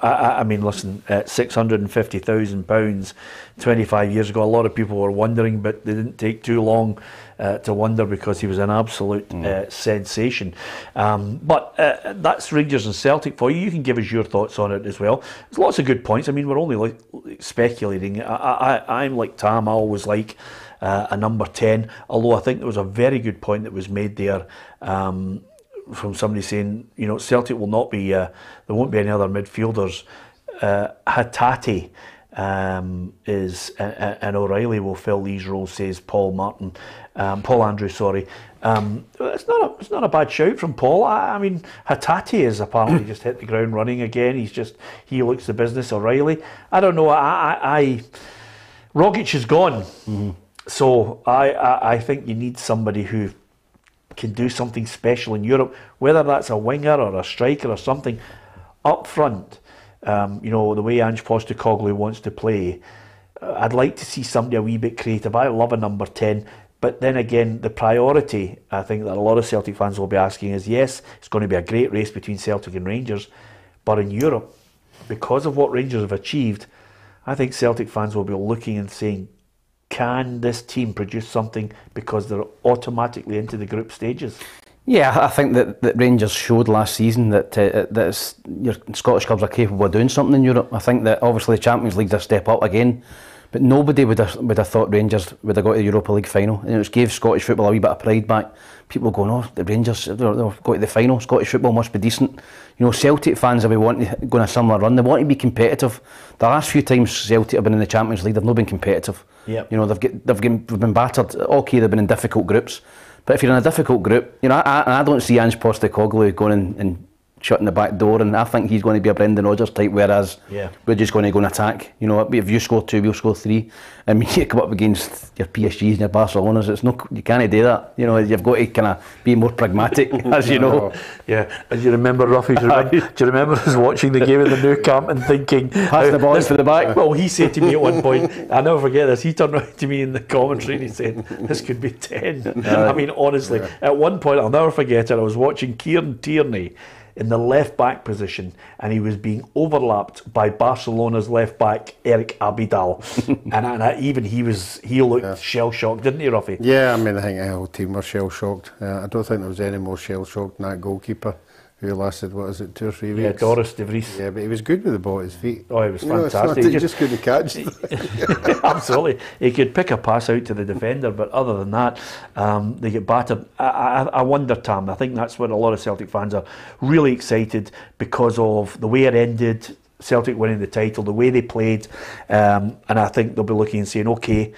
I mean, listen, £650,000 25 years ago. A lot of people were wondering, but they didn't take too long to wonder, because he was an absolute sensation. But that's Rangers and Celtic for you. You can give us your thoughts on it as well. There's lots of good points. I mean, we're only like speculating. I'm like Tam. I always like a number 10, although I think there was a very good point that was made there. From somebody saying, you know, Celtic will not be, there won't be any other midfielders. Hatate is, and O'Reilly will fill these roles, says Paul Martin, Paul Andrew, sorry. It's not a bad shout from Paul. I mean, Hatate has apparently just hit the ground running again. He looks the business. O'Reilly, I don't know. Rogic is gone, so I think you need somebody who can do something special in Europe, whether that's a winger or a striker or something up front. You know, the way Ange Postecoglou wants to play, I'd like to see somebody a wee bit creative. I love a number 10, but then again, the priority, I think, that a lot of Celtic fans will be asking is, yes, it's going to be a great race between Celtic and Rangers, but in Europe, because of what Rangers have achieved, I think Celtic fans will be looking and saying, can this team produce something, because they're automatically into the group stages? Yeah, I think that Rangers showed last season that your Scottish clubs are capable of doing something in Europe. I think that obviously the Champions League's a step up again, but nobody would have thought Rangers would have got to the Europa League final. And it gave Scottish football a wee bit of pride back. People going, oh, the Rangers, they've got to the final. Scottish football must be decent. You know, Celtic fans will be going a similar run. They want to be competitive. The last few times Celtic have been in the Champions League, they've not been competitive. Yep. You know, they've been battered. Okay, they've been in difficult groups. But if you're in a difficult group, you know, I don't see Ange Postecoglou going and shutting the back door, and I think he's going to be a Brendan Rodgers type, whereas we're just going to go and attack. You know, if you score two, we'll score three. I mean, you come up against your PSGs and your Barcelonas, it's no, you can't do that. You know, you've got to kind of be more pragmatic, as you know. Yeah, as you remember, Ruffy, do you remember us watching the game in the new camp and thinking, pass the ball for the back? Well, he said to me at one point, I'll never forget this, he turned around to me in the commentary and he said, this could be 10. I mean, honestly, at one point, I'll never forget it, I was watching Kieran Tierney in the left back position, and he was being overlapped by Barcelona's left back Eric Abidal, and even he looked shell shocked, didn't he, Ruffy? Yeah, I mean, I think the whole team were shell shocked. I don't think there was any more shell shocked than that goalkeeper, who lasted, what is it, 2 or 3 weeks? Yeah, Doris De Vries. Yeah, but he was good with the ball at his feet. Oh, he was fantastic. He just couldn't catch. Absolutely, he could pick a pass out to the defender, but other than that, they get battered. I wonder, Tam, I think that's when a lot of Celtic fans are really excited because of the way it ended, Celtic winning the title, the way they played, and I think they'll be looking and saying, okay,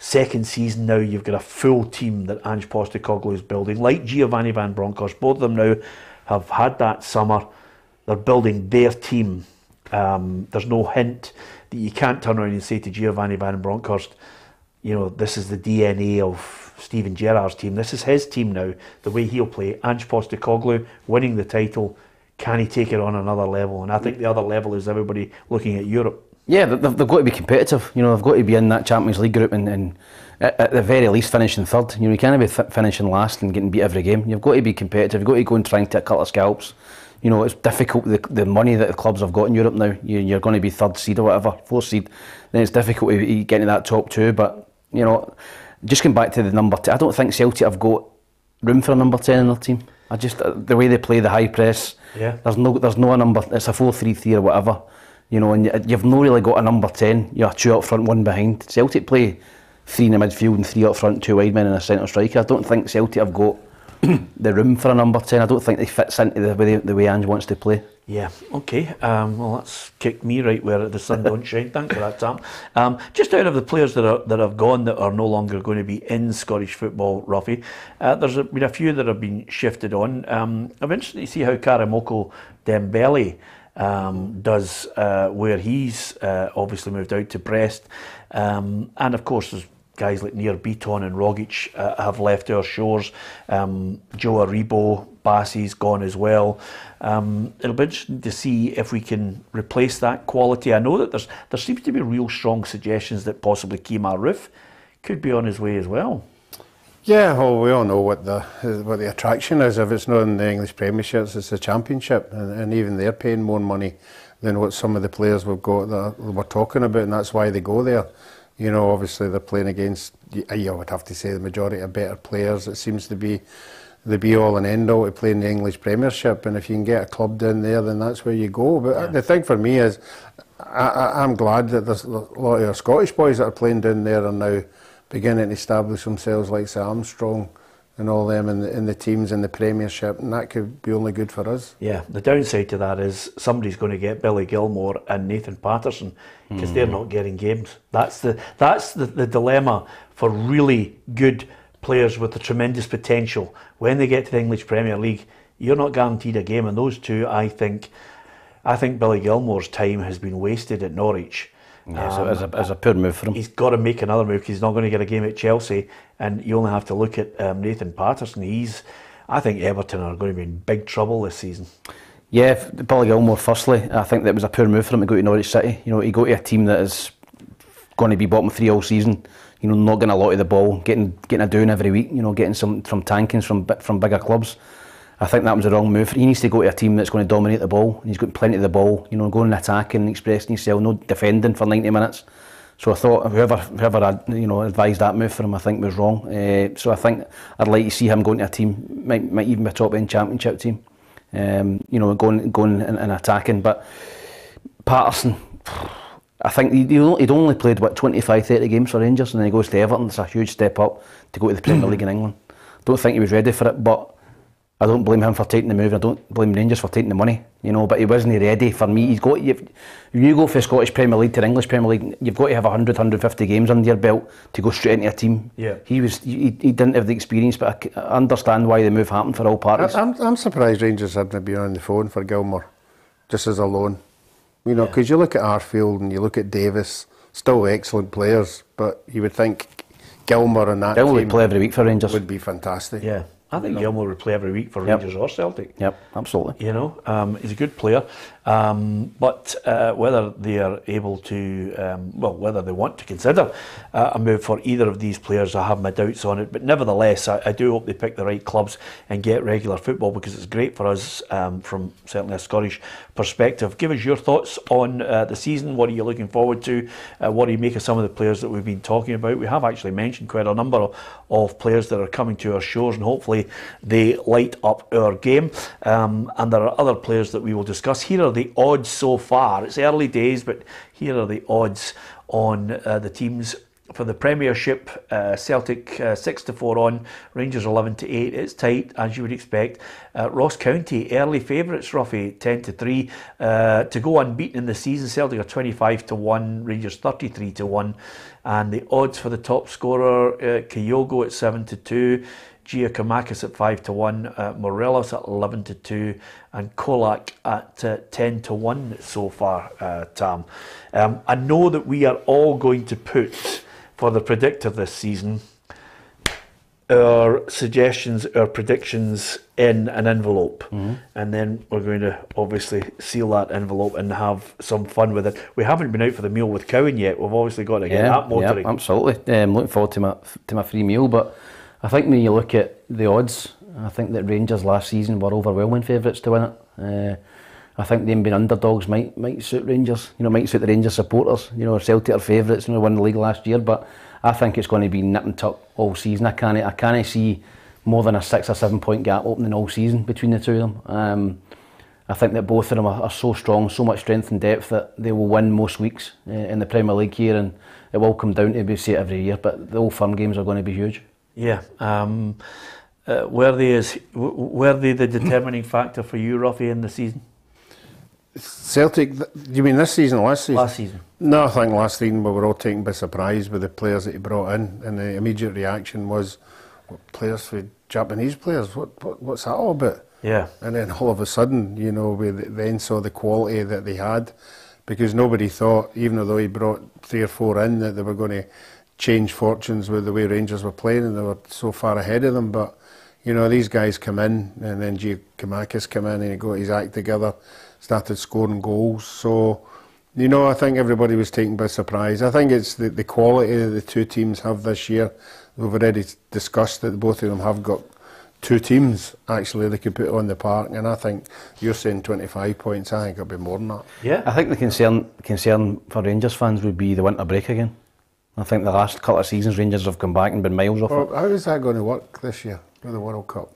second season now, you've got a full team that Ange Postecoglou is building, like Giovanni van Bronckhorst. Both of them now have had that summer, they're building their team. There's no hint that you can't turn around and say to Giovanni van Bronckhorst, you know, this is the DNA of Steven Gerrard's team, this is his team now, the way he'll play. Ange Postecoglou winning the title, can he take it on another level? And I think the other level is everybody looking at Europe. Yeah, they've got to be competitive, you know, they've got to be in that Champions League group and at the very least finishing third. You know, you can't be finishing last and getting beat every game. You've got to be competitive, you've got to go and try and take a couple of scalps. You know, it's difficult, the money that the clubs have got in Europe now, you're going to be third seed or whatever, fourth seed, then it's difficult to get into that top two. But, you know, just going back to the number 10, I don't think Celtic have got room for a number 10 in their team. I just, the way they play the high press, there's no number, it's a 4-3-3 or whatever. You know, and you've not really got a number 10. You're 2 up front, 1 behind. Celtic play 3 in the midfield and 3 up front, 2 wide men and a centre striker. I don't think Celtic have got the room for a number 10. I don't think they fits into the way Ange wants to play. Yeah, okay. Well, that's kicked me right where the sun don't shine. Thanks for that, Tam. Just out of the players that have gone that are no longer going to be in Scottish football, Ruffy, there's been a few that have been shifted on. I'm interested to see how Karamoko Dembele does, where he's obviously moved out to Brest, and of course there's guys like Nir Beaton and Rogic have left our shores. Joe Aribo, Bassi's gone as well. It'll be interesting to see if we can replace that quality. I know that there seems to be real strong suggestions that possibly Kemar Roof could be on his way as well. Yeah, well, we all know what the attraction is. If it's not in the English Premiership, it's the Championship, and even they're paying more money than what some of the players we've got that we're talking about, and that's why they go there. You know, obviously they're playing against, I would have to say, the majority of better players. It seems to be the be-all and end-all to play in the English Premiership, and if you can get a club down there, then that's where you go. But the thing for me is, I'm glad that there's a lot of our Scottish boys that are playing down there are now beginning to establish themselves, like Sir Armstrong and all them in the teams in the Premiership, and that could be only good for us. Yeah, the downside to that is somebody's going to get Billy Gilmore and Nathan Patterson because they're not getting games. That's the dilemma for really good players with the tremendous potential. When they get to the English Premier League, you're not guaranteed a game, and those two, I think Billy Gilmore's time has been wasted at Norwich. Yeah, so it's a poor move for him. He's got to make another move because he's not going to get a game at Chelsea, and you only have to look at Nathan Patterson. I think Everton are going to be in big trouble this season. Yeah, Billy Gilmore, firstly, I think that was a poor move for him to go to Norwich City. You know, he go to a team that is going to be bottom 3 all season. You know, not getting a lot of the ball, getting a down every week. You know, getting some from tankings from bigger clubs. I think that was the wrong move. He needs to go to a team that's going to dominate the ball. He's got plenty of the ball, you know, going and attacking and expressing himself, no defending for 90 minutes. So I thought whoever had, you know, advised that move for him, I think was wrong. So I think I'd like to see him going to a team, might even be a top-end championship team, you know, going and attacking. But Patterson, I think he'd only played, what, 25-30 games for Rangers, and then he goes to Everton. It's a huge step up to go to the Premier League in England. Don't think he was ready for it, but I don't blame him for taking the move. I don't blame Rangers for taking the money, you know. But he wasn't ready for me. He's got, you go from Scottish Premier League to the English Premier League, you've got to have 100, 150 games under your belt to go straight into a team. Yeah. He didn't have the experience, but I understand why the move happened for all parties. I'm surprised Rangers hadn't been on the phone for Gilmore, just as a loan, you know, because you look at Arfield and you look at Davis, still excellent players, but you would think Gilmore and that Gilmore would play every week for Rangers. Would be fantastic. Yeah. I think Gilmore would play every week for Rangers or Celtic. Yep, absolutely. You know, he's a good player. But whether they are able to, whether they want to consider a move for either of these players, I have my doubts on it. But nevertheless, I do hope they pick the right clubs and get regular football, because it's great for us from certainly a Scottish perspective. Give us your thoughts on the season. What are you looking forward to? What do you make of some of the players that we've been talking about? We have actually mentioned quite a number of players that are coming to our shores, and hopefully they light up our game, and there are other players that we will discuss. Here are the odds so far. It's early days, but here are the odds on the teams for the Premiership. Celtic 6-4 on, Rangers 11-8. It's tight, as you would expect. Ross County early favourites, Ruffy, 10-3 to go unbeaten in the season. Celtic are 25-1, Rangers 33-1, and the odds for the top scorer, Kyogo at 7-2. Giacomacus at 5-1, Morelos at 11-2, and Kolak at 10-1 so far, Tam. I know that we are all going to put, for the predictor this season, our suggestions, our predictions in an envelope. Mm-hmm. And then we're going to obviously seal that envelope and have some fun with it. We haven't been out for the meal with Cowan yet. We've obviously got to get that motoring. Yeah, absolutely. I'm looking forward to my free meal, but I think when you look at the odds, I think that Rangers last season were overwhelming favourites to win it. I think them being underdogs might suit Rangers, you know, might suit the Rangers supporters. You know, Celtic are favourites, you know, won the league last year, but I think it's going to be nip and tuck all season. I can't see more than a 6 or 7 point gap opening all season between the two of them. I think that both of them are so strong, so much strength and depth, that they will win most weeks in the Premier League here, and it will come down to, we see it every year, but the Old Firm games are going to be huge. Yeah, were they the determining factor for you, Ruffy, in the season? Celtic, you mean this season or last season? Last season. No, I think last season we were all taken by surprise with the players that he brought in, and the immediate reaction was, what, players with Japanese players? What's that all about? Yeah. And then all of a sudden, you know, we then saw the quality that they had, because nobody thought, even though he brought 3 or 4 in, that they were going to change fortunes with the way Rangers were playing, and they were so far ahead of them. But you know, these guys come in, and then Giacomacus come in and he got his act together, started scoring goals. So you know, I think everybody was taken by surprise. I think it's the quality that the two teams have this year. We've already discussed that both of them have got two teams actually they could put on the park, and I think you're saying 25 points. I think it'll be more than that. Yeah, I think the concern for Rangers fans would be the winter break again. I think the last couple of seasons Rangers have come back and been miles off it. How is that going to work this year with the World Cup?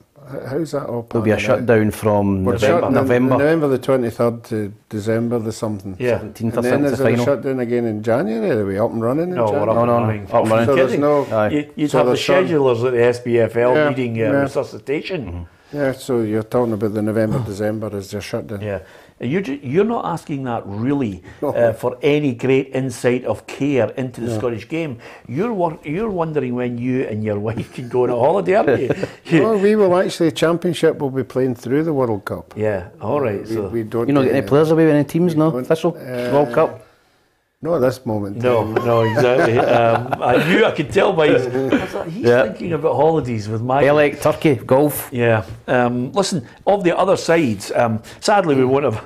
How's that all planning? There'll be a shutdown from November the 23rd to December the something. Yeah. 17th or something. Is there a shutdown again in January? Are we up and running in January? No, we're up and running. So there's no, you'd so have the schedulers at the SBFL needing resuscitation. Mm-hmm. Yeah, so you're talking about the November, December as their shutdown. Yeah. You're not asking that really for any great insight of care into the Scottish game. You're wondering when you and your wife can go on a holiday, aren't you? Well, we will actually, Championship will be playing through the World Cup. Yeah, all right. We don't, you're not getting any players away with any teams, no? Official World Cup? Not at this moment. No, exactly. I knew, I could tell by his, he's thinking about holidays with my Belek, Turkey, golf. Yeah. Listen, of the other sides, sadly we won't have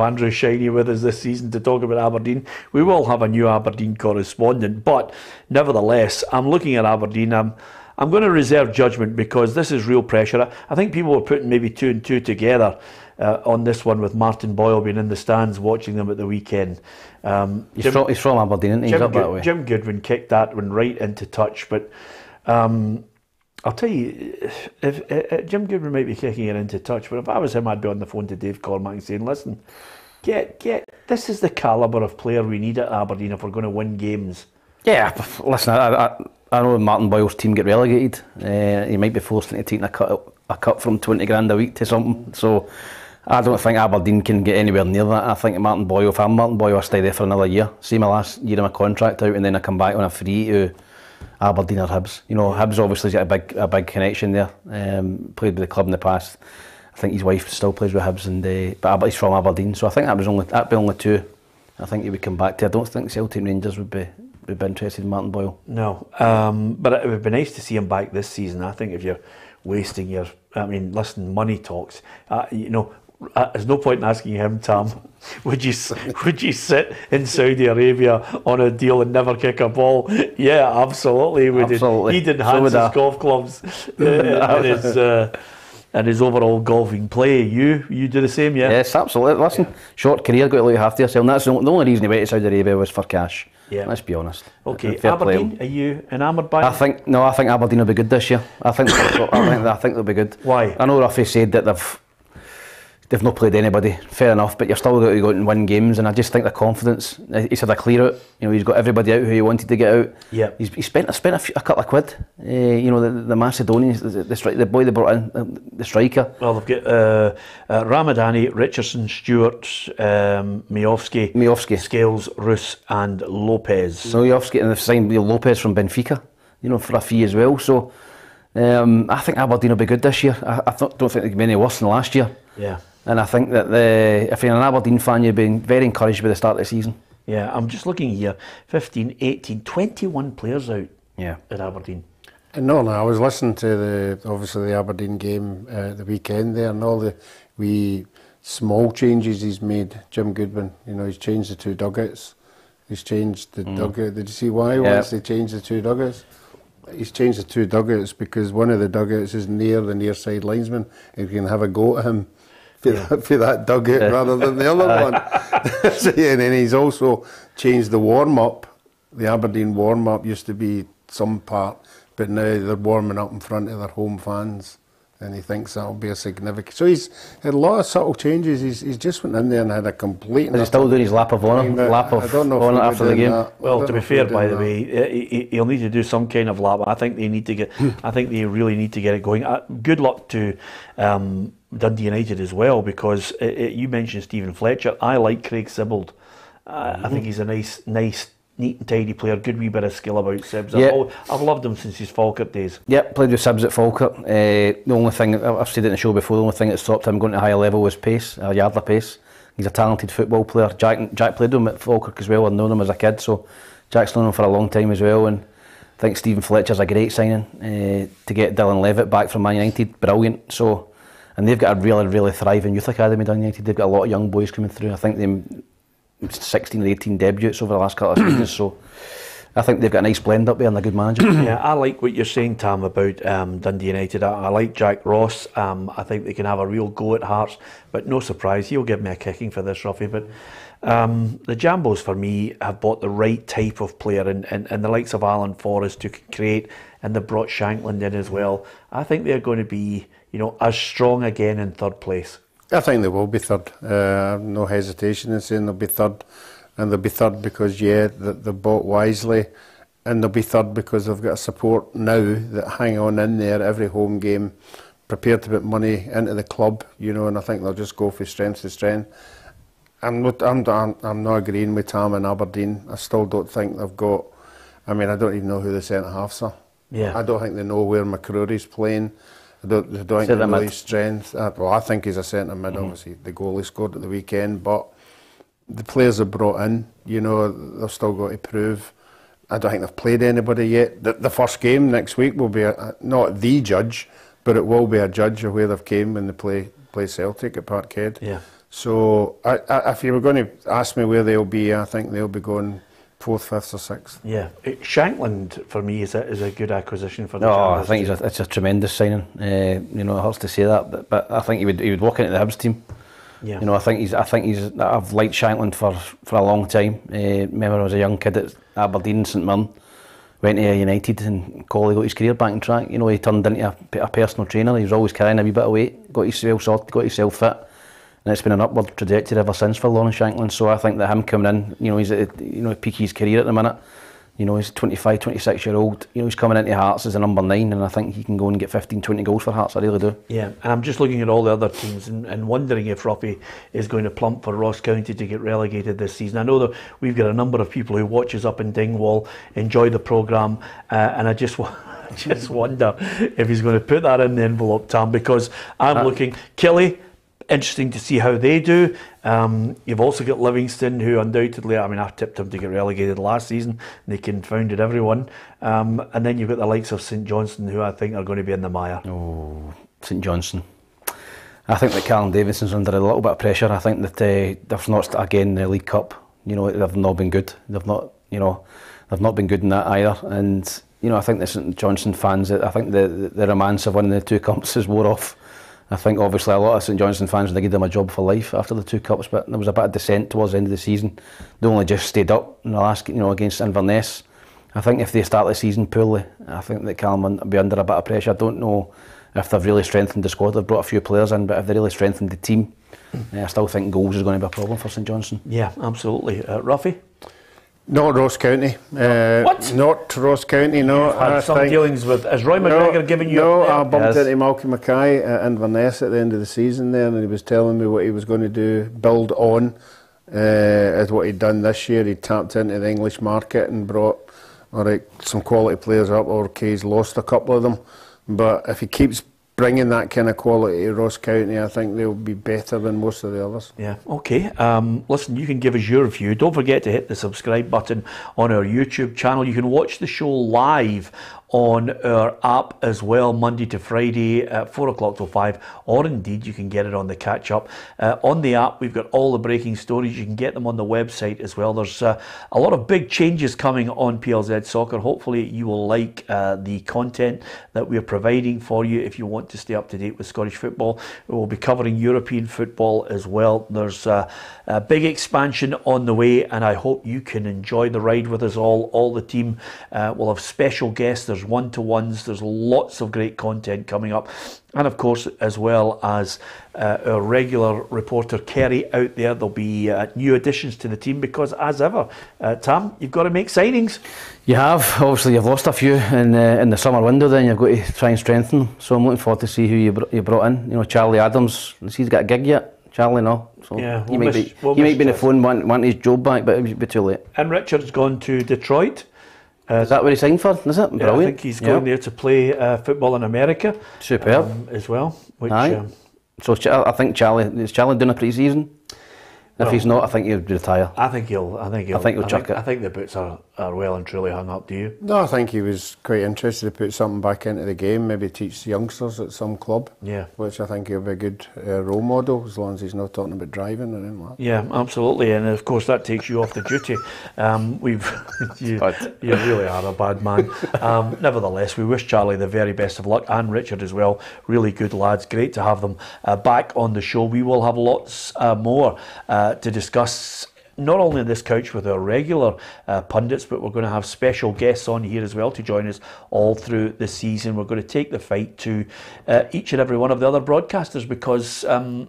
Andrew Shiney with us this season to talk about Aberdeen. We will have a new Aberdeen correspondent, but nevertheless, I'm looking at Aberdeen. I'm going to reserve judgment because this is real pressure. I think people are putting maybe 2 and 2 together on this one, with Martin Boyle being in the stands watching them at the weekend. He's from Aberdeen, isn't he? He's up that way. Jim Goodwin kicked that one right into touch, but I'll tell you, if Jim Goodwin might be kicking it into touch, but if I was him, I'd be on the phone to Dave Cormack saying, listen, this is the calibre of player we need at Aberdeen if we're going to win games. Yeah, listen, I know Martin Boyle's team get relegated. He might be forced into taking a cut a cut from 20 grand a week to something. So I don't think Aberdeen can get anywhere near that. I think Martin Boyle, if I'm Martin Boyle, I stay there for another year. See my last year of my contract out, and then I come back on a free to Aberdeen or Hibs. You know, Hibs obviously got a big connection there. Played with the club in the past. I think his wife still plays with Hibs, and but he's from Aberdeen, so I think that'd be only two. I think he would come back to. I don't think Celtic Rangers would be interested in Martin Boyle. No, but it would be nice to see him back this season. I think if you're wasting your, I mean, listen, money talks. You know, there's no point in asking him, Tam. Would you sit in Saudi Arabia on a deal and never kick a ball? Yeah, absolutely. He'd enhance his golf clubs and his overall golfing play. You do the same, yeah? Yes, absolutely. Listen, yeah. Short career, got to look after yourself. And that's the only reason he went to Saudi Arabia was for cash. Yeah. Let's be honest. Okay, Aberdeen, are you enamoured by? I think Aberdeen will be good this year. I think they'll be good. Why? I know Ruffy said that they've not played anybody. Fair enough, but you're still got to go out and win games. And I just think the confidence. He's had a clear out. You know, he's got everybody out who he wanted to get out. Yeah. He spent a couple of quid. You know, the Macedonians, the boy they brought in, the striker. Well, they've got Ramadani, Richardson, Stewart, Miofsky, Scales, Roos, and Lopez. So Miofsky, and they've signed Lopez from Benfica. You know, for a fee as well. So I think Aberdeen will be good this year. I don't think they'll be any worse than last year. Yeah. And I think that if you're an Aberdeen fan, you've been very encouraged by the start of the season. Yeah, I'm just looking here, 15, 18, 21 players out at Aberdeen. No, I was listening to the Aberdeen game the weekend there, and all the wee small changes he's made. Jim Goodwin, you know, he's changed the two dugouts. He's changed the dugout. Did you see why? Once they changed the two dugouts? He's changed the two dugouts because one of the dugouts is near the near side linesman. You can have a go at him. For that dugout rather than the other one. So, yeah, and then he's also changed the warm-up. The Aberdeen warm-up used to be some part, but now they're warming up in front of their home fans, and he thinks that'll be a significant. So he's had a lot of subtle changes. He's just went in there and had a complete... Is he still doing his lap of honour? I don't know if after the game. That. Well, to be fair, by the way, he'll need to do some kind of lap. I think they really need to get it going. Good luck to... Dundee United as well, because you mentioned Stephen Fletcher. I like Craig Sibbald. I think he's a nice, neat and tidy player. Good wee bit of skill about Sibs. Yep. I've loved him since his Falkirk days. Yep, played with Sibs at Falkirk. The only thing, I've said it in the show before, the only thing that stopped him going to a higher level was pace, a yardler pace. He's a talented football player. Jack played with him at Falkirk as well. I've known him as a kid, so Jack's known him for a long time as well. And I think Stephen Fletcher's a great signing. To get Dylan Levitt back from Man United, brilliant. So. And they've got a really, really thriving youth academy down United. They've got a lot of young boys coming through. I think they've 16 or 18 debuts over the last couple of seasons. So I think they've got a nice blend up there and a good manager. Yeah, I like what you're saying, Tam, about Dundee United. I like Jack Ross. I think they can have a real go at Hearts. But no surprise, he'll give me a kicking for this, Ruffy. But the Jambos, for me, have bought the right type of player and the likes of Alan Forrest who can create, and they've brought Shankland in as well. I think they're going to be... You know, as strong again in third place. I think they will be third. No hesitation in saying they'll be third, and they'll be third because they bought wisely, and they'll be third because they've got a support now that hang on in there every home game, prepared to put money into the club. You know, and I think they'll just go from strength to strength. I'm not agreeing with Tam and Aberdeen. I still don't think they've got. I mean, I don't even know who the centre halves are. Yeah. I don't think they know where McCrory's playing. I don't think really strength. Well, I think he's a centre mid. Obviously, the goal he scored at the weekend, but the players are brought in. You know, they've still got to prove. I don't think they've played anybody yet. The first game next week will be not the judge, but it will be a judge of where they've came when they play Celtic at Parkhead. Yeah. So, if you were going to ask me where they'll be, I think they'll be going 4th, 5th or 6th. Yeah, Shankland for me is a good acquisition for the. No, I think it's a tremendous signing. You know, it hurts to say that, but I think he would walk into the Hibs team. Yeah. You know, I think he's. I've liked Shankland for a long time. Remember, I was a young kid at Aberdeen, St Mirren, went to United, and Colley got his career back on track. You know, he turned into a personal trainer. He was always carrying a wee bit of weight. Got himself sorted. Got himself fit. And it's been an upward trajectory ever since for Laurie Shankland. So I think that him coming in, you know, he's at peak of his career at the minute. You know, he's 25, 26-year-old. You know, he's coming into Hearts as a number 9, and I think he can go and get 15, 20 goals for Hearts. I really do. Yeah, and I'm just looking at all the other teams and wondering if Ruffy is going to plump for Ross County to get relegated this season. I know that we've got a number of people who watch us up in Dingwall, enjoy the programme, and I just wonder if he's going to put that in the envelope, Tam, because I'm looking... Kelly... Interesting to see how they do. You've also got Livingston, who undoubtedly, I mean, I tipped them to get relegated last season, and they confounded everyone. And then you've got the likes of St Johnstone, who I think are going to be in the mire. Oh, St Johnstone. I think that Callum Davidson's under a little bit of pressure. I think that they've not, again, the League Cup, you know, they've not been good. They've not, you know, they've not been good in that either. And, you know, I think the St Johnstone fans, I think the romance of winning the two cups is wore off. I think obviously a lot of St Johnstone fans, they gave them a job for life after the two cups, but there was a bit of dissent towards the end of the season. They only just stayed up in the last, you know, against Inverness. I think if they start the season poorly, I think that Callum will be under a bit of pressure. I don't know if they've really strengthened the squad. They've brought a few players in, but if they really strengthened the team, I still think goals is going to be a problem for St Johnstone. Yeah, absolutely. Ruffy? Not Ross County. What? Not Ross County, no. I've had some dealings with... Has Roy McGregor given you... No, I bumped into Malcolm Mackay at Inverness at the end of the season there, and he was telling me what he was going to do, build on as what he'd done this year. He tapped into the English market and brought some quality players up, or he's lost a couple of them. But if he keeps bringing that kind of quality to Ross County, I think they'll be better than most of the others. Yeah, okay. Listen, you can give us your view. Don't forget to hit the subscribe button on our YouTube channel. You can watch the show live on our app as well, Monday to Friday at 4 o'clock till 5, or indeed you can get it on the catch up. On the app, we've got all the breaking stories. You can get them on the website as well. There's a lot of big changes coming on PLZ Soccer. Hopefully you will like the content that we're providing for you. If you want to stay up to date with Scottish football, we'll be covering European football as well. There's a big expansion on the way, and I hope you can enjoy the ride with us all. All the team will have special guests. There's one-to-ones, there's lots of great content coming up, and of course as well as our regular reporter Kerry out there. There'll be new additions to the team because, as ever, Tam, you've got to make signings. You have, obviously you've lost a few in the summer window, then you've got to try and strengthen them. So I'm looking forward to see who you brought in. You know, Charlie Adams, has he got a gig yet? Charlie, no. So yeah, he might be in the phone wanting his job back, but it would be too late. And Richard's gone to Detroit. Is that what he signed for? Is it? Brilliant. Yeah, I think he's going there to play football in America. Superb. As well. Which, so I think is Charlie doing a pre-season? If he's not, I think he'll retire. I think he'll chuck it. I think the boots are well and truly hung up, do you? No, I think he was quite interested to put something back into the game, maybe teach youngsters at some club. Yeah. Which I think he'll be a good role model, as long as he's not talking about driving or anything like that. Yeah, absolutely. And of course that takes you off the duty. You really are a bad man. Nevertheless, we wish Charlie the very best of luck, and Richard as well. Really good lads. Great to have them back on the show. We will have lots more to discuss, not only on this couch with our regular pundits, but we're going to have special guests on here as well to join us all through the season. We're going to take the fight to each and every one of the other broadcasters, because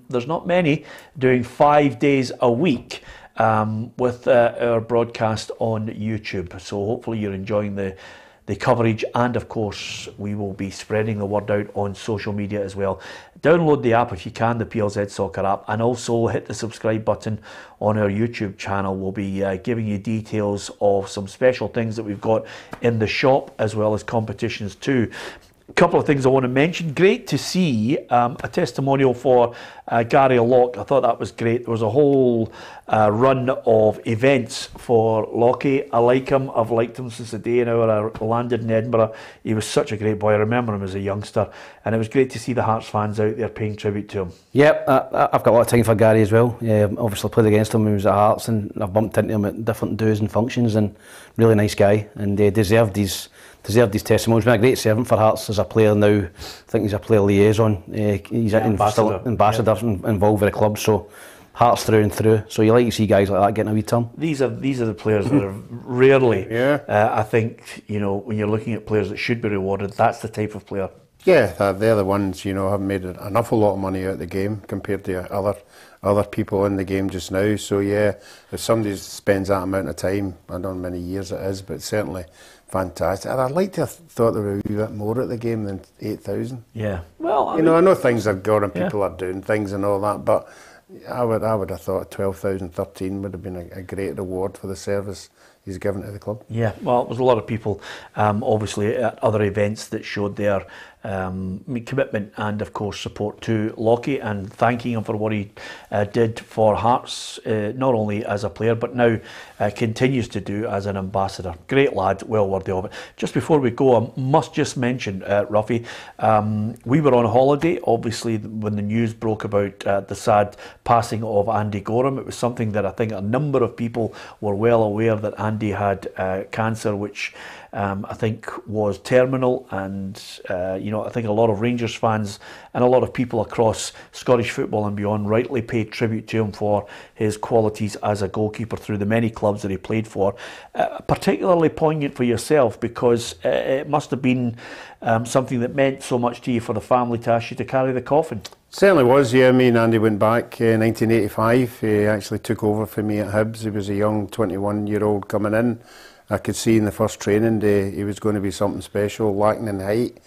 there's not many doing 5 days a week with our broadcast on YouTube. So hopefully you're enjoying the coverage, and of course we will be spreading the word out on social media as well. Download the app if you can, the PLZ Soccer app, and also hit the subscribe button on our YouTube channel. We'll be giving you details of some special things that we've got in the shop, as well as competitions too. A couple of things I want to mention. Great to see a testimonial for Gary Locke. I thought that was great. There was a whole run of events for Lockie. I like him. I've liked him since the day I landed in Edinburgh. He was such a great boy. I remember him as a youngster, and it was great to see the Hearts fans out there paying tribute to him. Yep, I've got a lot of time for Gary as well. Yeah, obviously played against him when he was at Hearts, and I've bumped into him at different dues and functions, and really nice guy, and deserved his testimonials. Been a great servant for Hearts as a player now. I think he's a player liaison. He's ambassador involved with the club, so Hearts through and through. So you like to see guys like that getting a wee turn. These are the players that are rarely. I think, you know, when you're looking at players that should be rewarded, that's the type of player Yeah, they're the ones, you know, have made an awful lot of money out of the game compared to other people in the game just now. So yeah, if somebody spends that amount of time, I don't know how many years it is, but certainly fantastic. And I'd like to have thought there were a bit more at the game than 8,000. Yeah. Well, I mean, I know things are going and people are doing things and all that, but I would have thought 12,000, 13 would have been a great reward for the service he's given to the club. Yeah, well, there was a lot of people, obviously, at other events that showed their commitment and, of course, support to Lockie, and thanking him for what he did for Hearts, not only as a player, but now continues to do as an ambassador. Great lad, well worthy of it. Just before we go, I must just mention, Ruffy, we were on holiday, obviously, when the news broke about the sad passing of Andy Gorham. It was something that I think a number of people were well aware that Andy had cancer, which I think was terminal, and you know, I think a lot of Rangers fans and a lot of people across Scottish football and beyond rightly paid tribute to him for his qualities as a goalkeeper through the many clubs that he played for. Particularly poignant for yourself, because it must have been something that meant so much to you for the family to ask you to carry the coffin. Certainly was, yeah. Me and Andy went back in 1985. He actually took over for me at Hibs. He was a young 21-year-old coming in. I could see in the first training day he was going to be something special, lacking in height,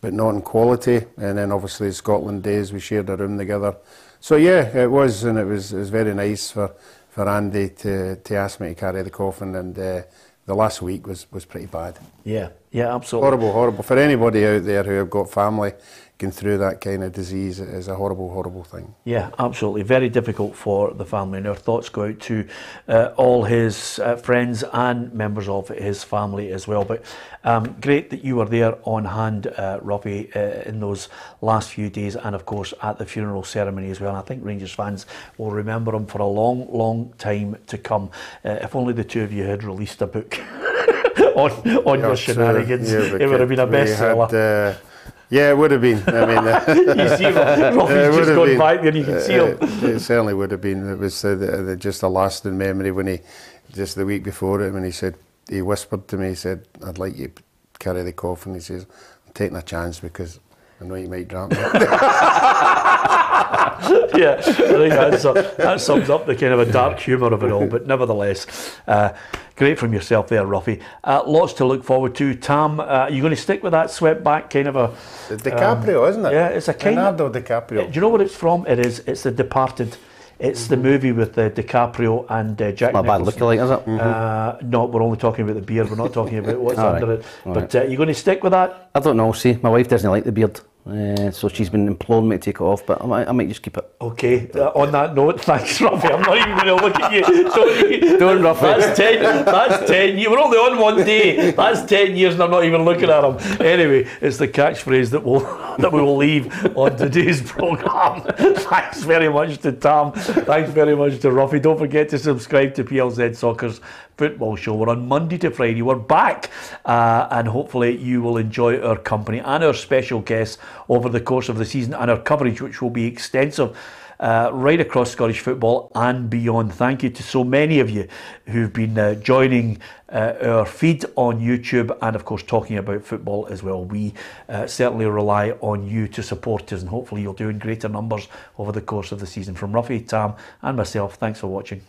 but not in quality. And then obviously the Scotland days, we shared a room together. So yeah, it was, and it was very nice for Andy to ask me to carry the coffin, and the last week was pretty bad. Yeah, yeah, absolutely. Horrible, horrible. For anybody out there who have got family going through that kind of disease, is a horrible, horrible thing. Yeah, absolutely. Very difficult for the family, and our thoughts go out to all his friends and members of his family as well. But great that you were there on hand, Robbie, in those last few days, and of course at the funeral ceremony as well. And I think Rangers fans will remember him for a long, long time to come. If only the two of you had released a book on your shenanigans, it would have been a bestseller. Yeah, it would have been. I mean, you see, Robbie's just gone back there, and you can see him. It certainly would have been. It was just a lasting memory when he, just the week before it, when he said, he whispered to me, he said, "I'd like you to carry the coffin." He says, "I'm taking a chance because I know you might drown me." Yeah, I think that sums up the kind of a dark humour of it all, but nevertheless, great from yourself there, Ruffy. Lots to look forward to. Tam, are you going to stick with that swept back kind of a... DiCaprio, isn't it? Yeah, it's a kind of... DiCaprio. Do you know what it's from? It's The Departed. It's the movie with DiCaprio and Jack Nicholson. Not bad lookalike, is it? No, we're only talking about the beard, we're not talking about what's under it. But are you going to stick with that? I don't know, see, my wife doesn't like the beard. So she's been imploring me to take it off, but I might just keep it. Okay, on that note, thanks, Ruffy. I'm not even going to look at you. Sorry. Don't, Ruffy. That's 10 years. We're only on one day. That's 10 years and I'm not even looking at him. Anyway, it's the catchphrase that we will leave on today's programme. Thanks very much to Tam. Thanks very much to Ruffy. Don't forget to subscribe to PLZ Soccer's football show. We're on Monday to Friday. We're back, and hopefully you will enjoy our company and our special guests over the course of the season, and our coverage, which will be extensive right across Scottish football and beyond. Thank you to so many of you who've been joining our feed on YouTube, and of course talking about football as well. We certainly rely on you to support us, and hopefully you'll do in greater numbers over the course of the season. From Ruffy, Tam and myself, thanks for watching.